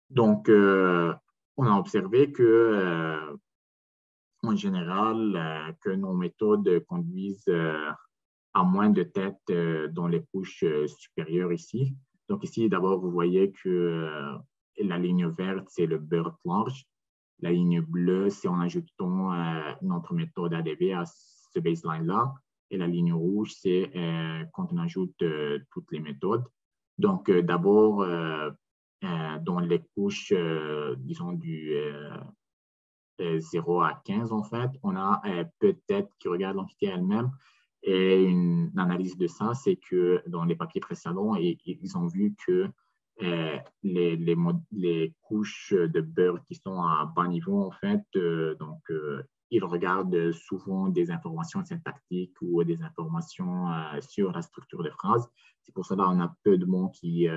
Donc, on a observé que, en général, que nos méthodes conduisent à moins de têtes dans les couches supérieures ici. Donc ici, d'abord, vous voyez que la ligne verte, c'est le BERT large. La ligne bleue, c'est en ajoutant notre méthode ADV à ce baseline-là. Et la ligne rouge, c'est quand on ajoute toutes les méthodes. Donc, d'abord, dans les couches, disons, du 0 à 15, en fait, on a peut-être qui regarde l'entité elle-même. Et une analyse de ça, c'est que dans les papiers précédents, ils ont vu que les couches de BERT qui sont à bas niveau, en fait, donc ils regardent souvent des informations syntactiques ou des informations sur la structure des phrases. C'est pour cela qu'on a peu de mots qui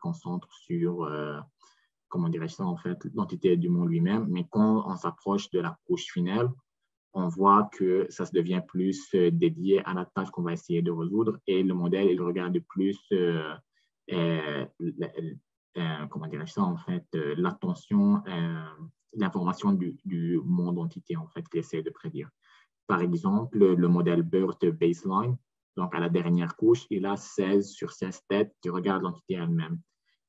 concentrent sur, comment dirais-je ça, en fait, l'entité du mot lui-même. Mais quand on s'approche de la couche finale, on voit que ça se devient plus dédié à la tâche qu'on va essayer de résoudre et le modèle, il regarde plus, comment dirais-je ça, en fait, l'attention, l'information du monde entité, en fait, qu'il essaie de prédire. Par exemple, le modèle BERT baseline, donc à la dernière couche, il a 16 sur 16 têtes qui regardent l'entité elle-même.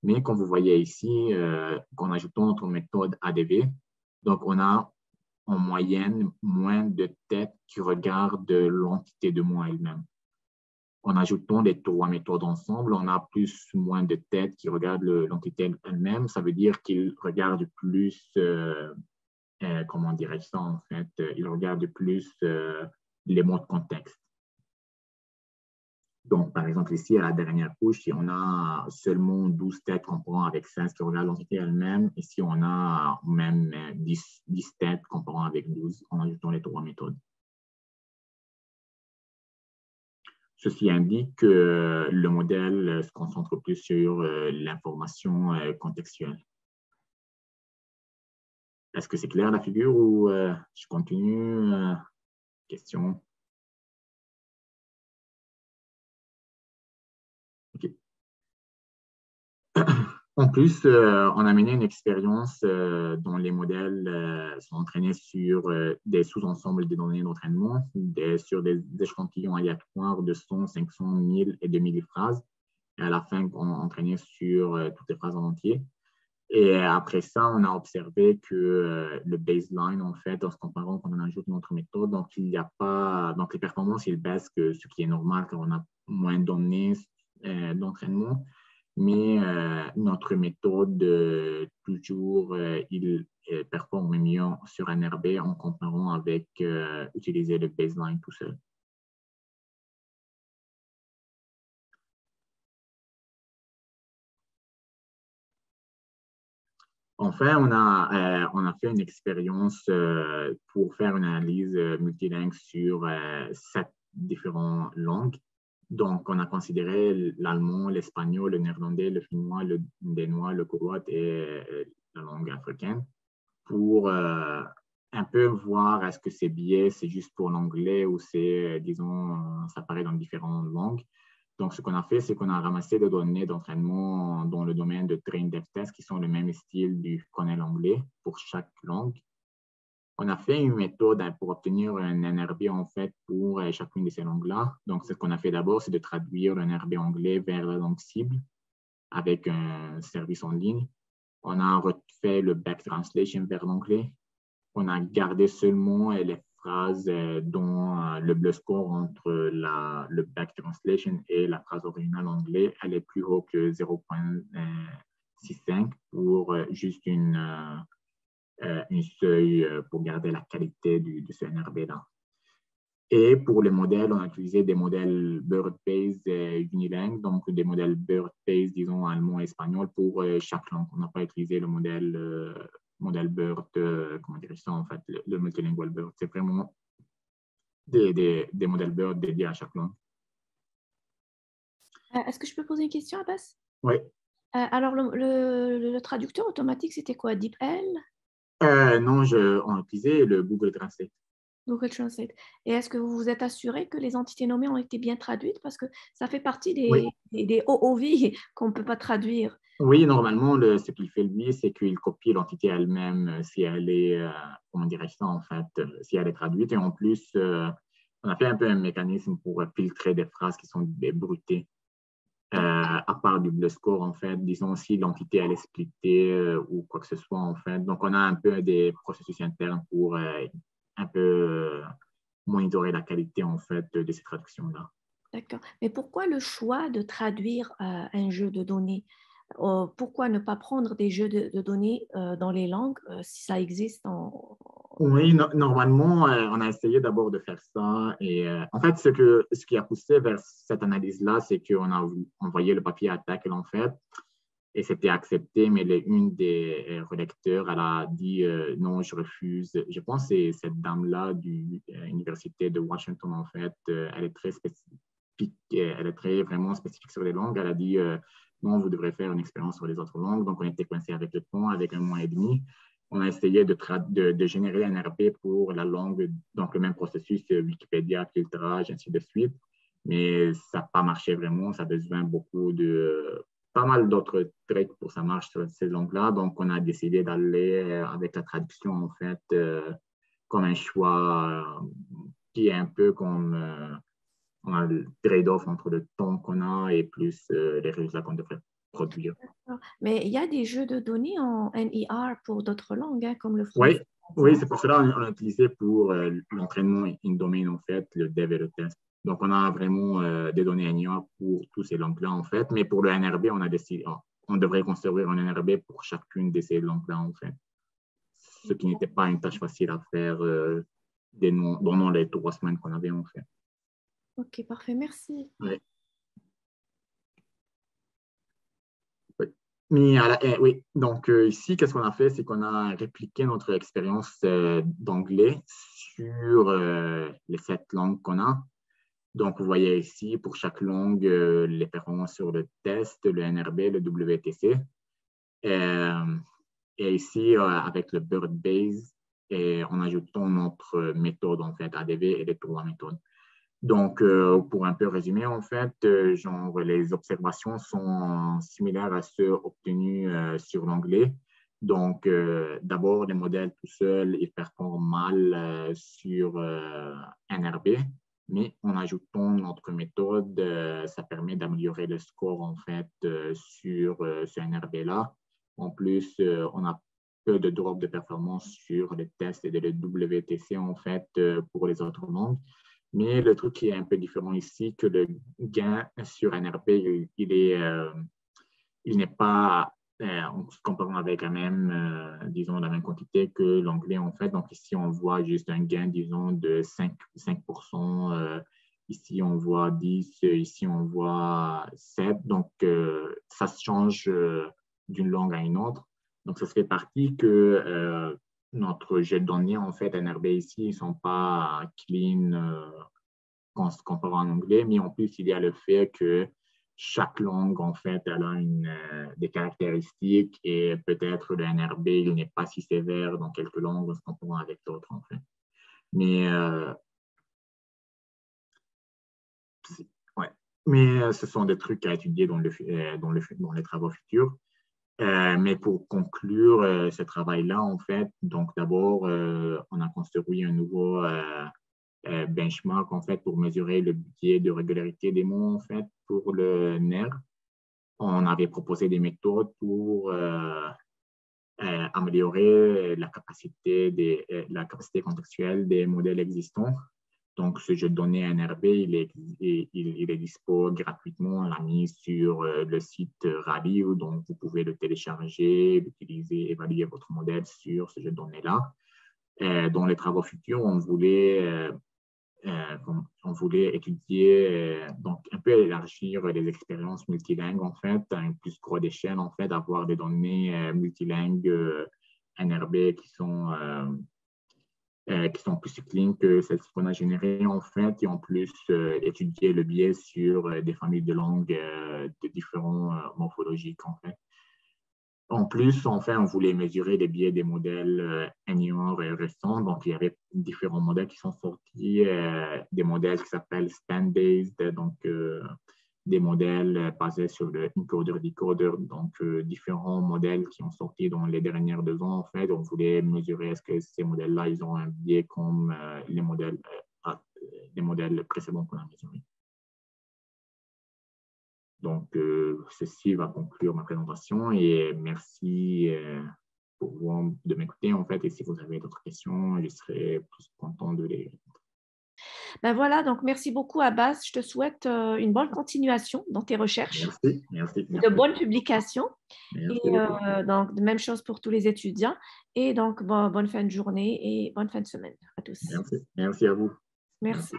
Mais comme vous voyez ici, qu'en ajoutant notre méthode ADV, donc on a en moyenne moins de têtes qui regardent l'entité de moi elle-même. En ajoutant les trois méthodes ensemble, on a plus ou moins de têtes qui regardent l'entité elle-même. Ça veut dire qu'ils regardent plus, comment dirais-je ça en fait, ils regardent plus les mots de contexte. Donc, par exemple, ici, à la dernière couche, on a seulement 12 têtes qu'on prend avec 16 qui regardent l'entité elle-même. Ici, on a même 10 têtes qu'on prend avec 12 en ajoutant les trois méthodes. Ceci indique que le modèle se concentre plus sur l'information contextuelle. Est-ce que c'est clair la figure ou je continue? Question. En plus, on a mené une expérience dont les modèles sont entraînés sur des sous-ensembles des données d'entraînement, sur des échantillons aléatoires de 100, 500, 1000 et 2000 phrases. Et à la fin, on a entraîné sur toutes les phrases en entier. Et après ça, on a observé que le baseline, en fait, en se comparant quand on ajoute notre méthode, donc, il n'y a pas, donc les performances, ils baissent, ce qui est normal quand on a moins de données d'entraînement. Mais notre méthode, toujours, il performe mieux sur NRB en comparant avec utiliser le baseline tout seul. Enfin, on a fait une expérience pour faire une analyse multilingue sur 7 différentes langues. Donc, on a considéré l'allemand, l'espagnol, le néerlandais, le finnois, le danois, le croate et la langue africaine pour un peu voir est-ce que ces biais, c'est juste pour l'anglais ou c'est, disons, ça apparaît dans différentes langues. Donc, ce qu'on a fait, c'est qu'on a ramassé des données d'entraînement dans le domaine de train depth test qui sont le même style du CoNLL anglais pour chaque langue. On a fait une méthode pour obtenir un NRB en fait pour chacune de ces langues-là. Donc, ce qu'on a fait d'abord, c'est de traduire le NRB anglais vers la langue cible avec un service en ligne. On a refait le back translation vers l'anglais. On a gardé seulement les phrases dont le bleu score entre le back translation et la phrase originale anglaise, elle est plus haut que 0.65 pour juste une seuil pour garder la qualité de ce NRB-là. Et pour les modèles, on a utilisé des modèles BERT-based unilingues, donc des modèles BERT-based, disons, allemand et espagnol pour chaque langue. On n'a pas utilisé le modèle BERT, comment dirais-je ça, en fait, le multilingual BERT. C'est vraiment des modèles BERT dédiés à chaque langue. Est-ce que je peux poser une question, Abbas? Oui. Alors, le traducteur automatique, c'était quoi? DeepL? Non, on utilisait le Google Translate. Google Translate. Et est-ce que vous vous êtes assuré que les entités nommées ont été bien traduites? Parce que ça fait partie des OOV qu'on ne peut pas traduire. Oui, normalement, ce qu'il fait, lui, c'est qu'il copie l'entité elle-même si elle est, comment dirais-je ça, en fait, si elle est traduite. Et en plus, on a fait un peu un mécanisme pour filtrer des phrases qui sont débrutées. À part du bleu score, en fait, disons si l'entité elle est splittée ou quoi que ce soit, en fait. Donc, on a un peu des processus internes pour un peu monitorer la qualité, en fait, de ces traductions-là. D'accord. Mais pourquoi le choix de traduire un jeu de données? Pourquoi ne pas prendre des jeux de données dans les langues si ça existe en... Oui, no, normalement, on a essayé d'abord de faire ça. Et en fait, ce qui a poussé vers cette analyse-là, c'est qu'on a envoyé le papier à TACL, en fait. Et c'était accepté, mais une des rédacteurs, elle a dit non, je refuse. Je pense que cette dame-là de l'Université de Washington, en fait, elle est très spécifique, elle est très vraiment spécifique sur les langues. Elle a dit non, vous devrez faire une expérience sur les autres langues. Donc, on était coincé avec le temps, avec 1 mois et demi. On a essayé de générer un RP pour la langue, donc le même processus, Wikipédia, filtrage, ainsi de suite. Mais ça n'a pas marché vraiment, ça a besoin beaucoup de... pas mal d'autres tricks pour ça marche sur ces langues-là. Donc, on a décidé d'aller avec la traduction, en fait, comme un choix qui est un peu comme un trade-off entre le temps qu'on a et plus les résultats qu'on devrait produire. Mais il y a des jeux de données en NER pour d'autres langues, hein, comme le français. Oui, oui, c'est pour cela qu'on l'a utilisé pour l'entraînement in-domain, en fait, le dev et le test. Donc, on a vraiment des données NER pour tous ces langues-là, en fait. Mais pour le NRB, on a décidé, on devrait construire un NRB pour chacune de ces langues-là, en fait. Ce qui n'était pas une tâche facile à faire pendant les 3 semaines qu'on avait, en fait. OK, parfait. Merci. Oui. Mais oui, donc ici, qu'est-ce qu'on a fait? C'est qu'on a répliqué notre expérience d'anglais sur les 7 langues qu'on a. Donc, vous voyez ici, pour chaque langue, les performances sur le test, le NRB, le WTC. Et ici, avec le BERT Base, et en ajoutant notre méthode, en fait, ADV et les 3 méthodes. Donc, pour un peu résumer, en fait, genre, les observations sont similaires à ceux obtenus sur l'anglais. Donc, d'abord, les modèles tout seuls, ils performent mal sur NRB. Mais en ajoutant notre méthode, ça permet d'améliorer le score, en fait, sur ce NRB-là. En plus, on a peu de drops de performance sur les tests et les WTC, en fait, pour les autres langues. Mais le truc qui est un peu différent ici, que le gain sur NRB, il n'est pas, en se comparant avec la même, disons, la même quantité que l'anglais, en fait. Donc, ici, on voit juste un gain, disons, de 5%. Ici, on voit 10. Ici, on voit 7. Donc, ça se change d'une langue à une autre. Donc, ça fait partie que notre jet de données, en fait, NRB ici, ils ne sont pas clean quand on se compare en anglais. Mais en plus, il y a le fait que chaque langue, en fait, elle a des caractéristiques et peut-être le NRB, il n'est pas si sévère dans quelques langues en se comparant avec d'autres, en fait. Mais, ouais. Mais ce sont des trucs à étudier dans les travaux futurs. Mais pour conclure ce travail-là, en fait, donc d'abord, on a construit un nouveau... benchmark, en fait, pour mesurer le biais de régularité des mots, en fait, pour le NER. On avait proposé des méthodes pour améliorer la capacité contextuelle des modèles existants. Donc, ce jeu de données NRB, il est dispo gratuitement. On l'a mis sur le site RALI, donc vous pouvez le télécharger, l'utiliser, évaluer votre modèle sur ce jeu de données-là. Dans les travaux futurs, on voulait étudier, donc un peu élargir les expériences multilingues, en fait, à une plus grande échelle, en fait, avoir des données multilingues NRB qui sont plus clean que celles qu'on a générées, en fait, et en plus étudier le biais sur des familles de langues de différents morphologiques, en fait. En plus, enfin, on voulait mesurer les biais des modèles NER récents. Donc, il y avait différents modèles qui sont sortis, des modèles qui s'appellent stand-based, donc des modèles basés sur le encoder-decoder, donc différents modèles qui ont sorti dans les dernières 2 ans, en fait. On voulait mesurer est-ce que ces modèles-là, ils ont un biais comme les modèles précédents qu'on a mesurés. Donc, ceci va conclure ma présentation et merci pour vous de m'écouter, en fait. Et si vous avez d'autres questions, je serai plus content de les répondre. Ben voilà, donc merci beaucoup, Abbas. Je te souhaite une bonne continuation dans tes recherches. Merci, merci. Merci. De bonnes publications. Merci et donc, même chose pour tous les étudiants. Et donc, bonne fin de journée et bonne fin de semaine à tous. Merci, merci à vous. Merci.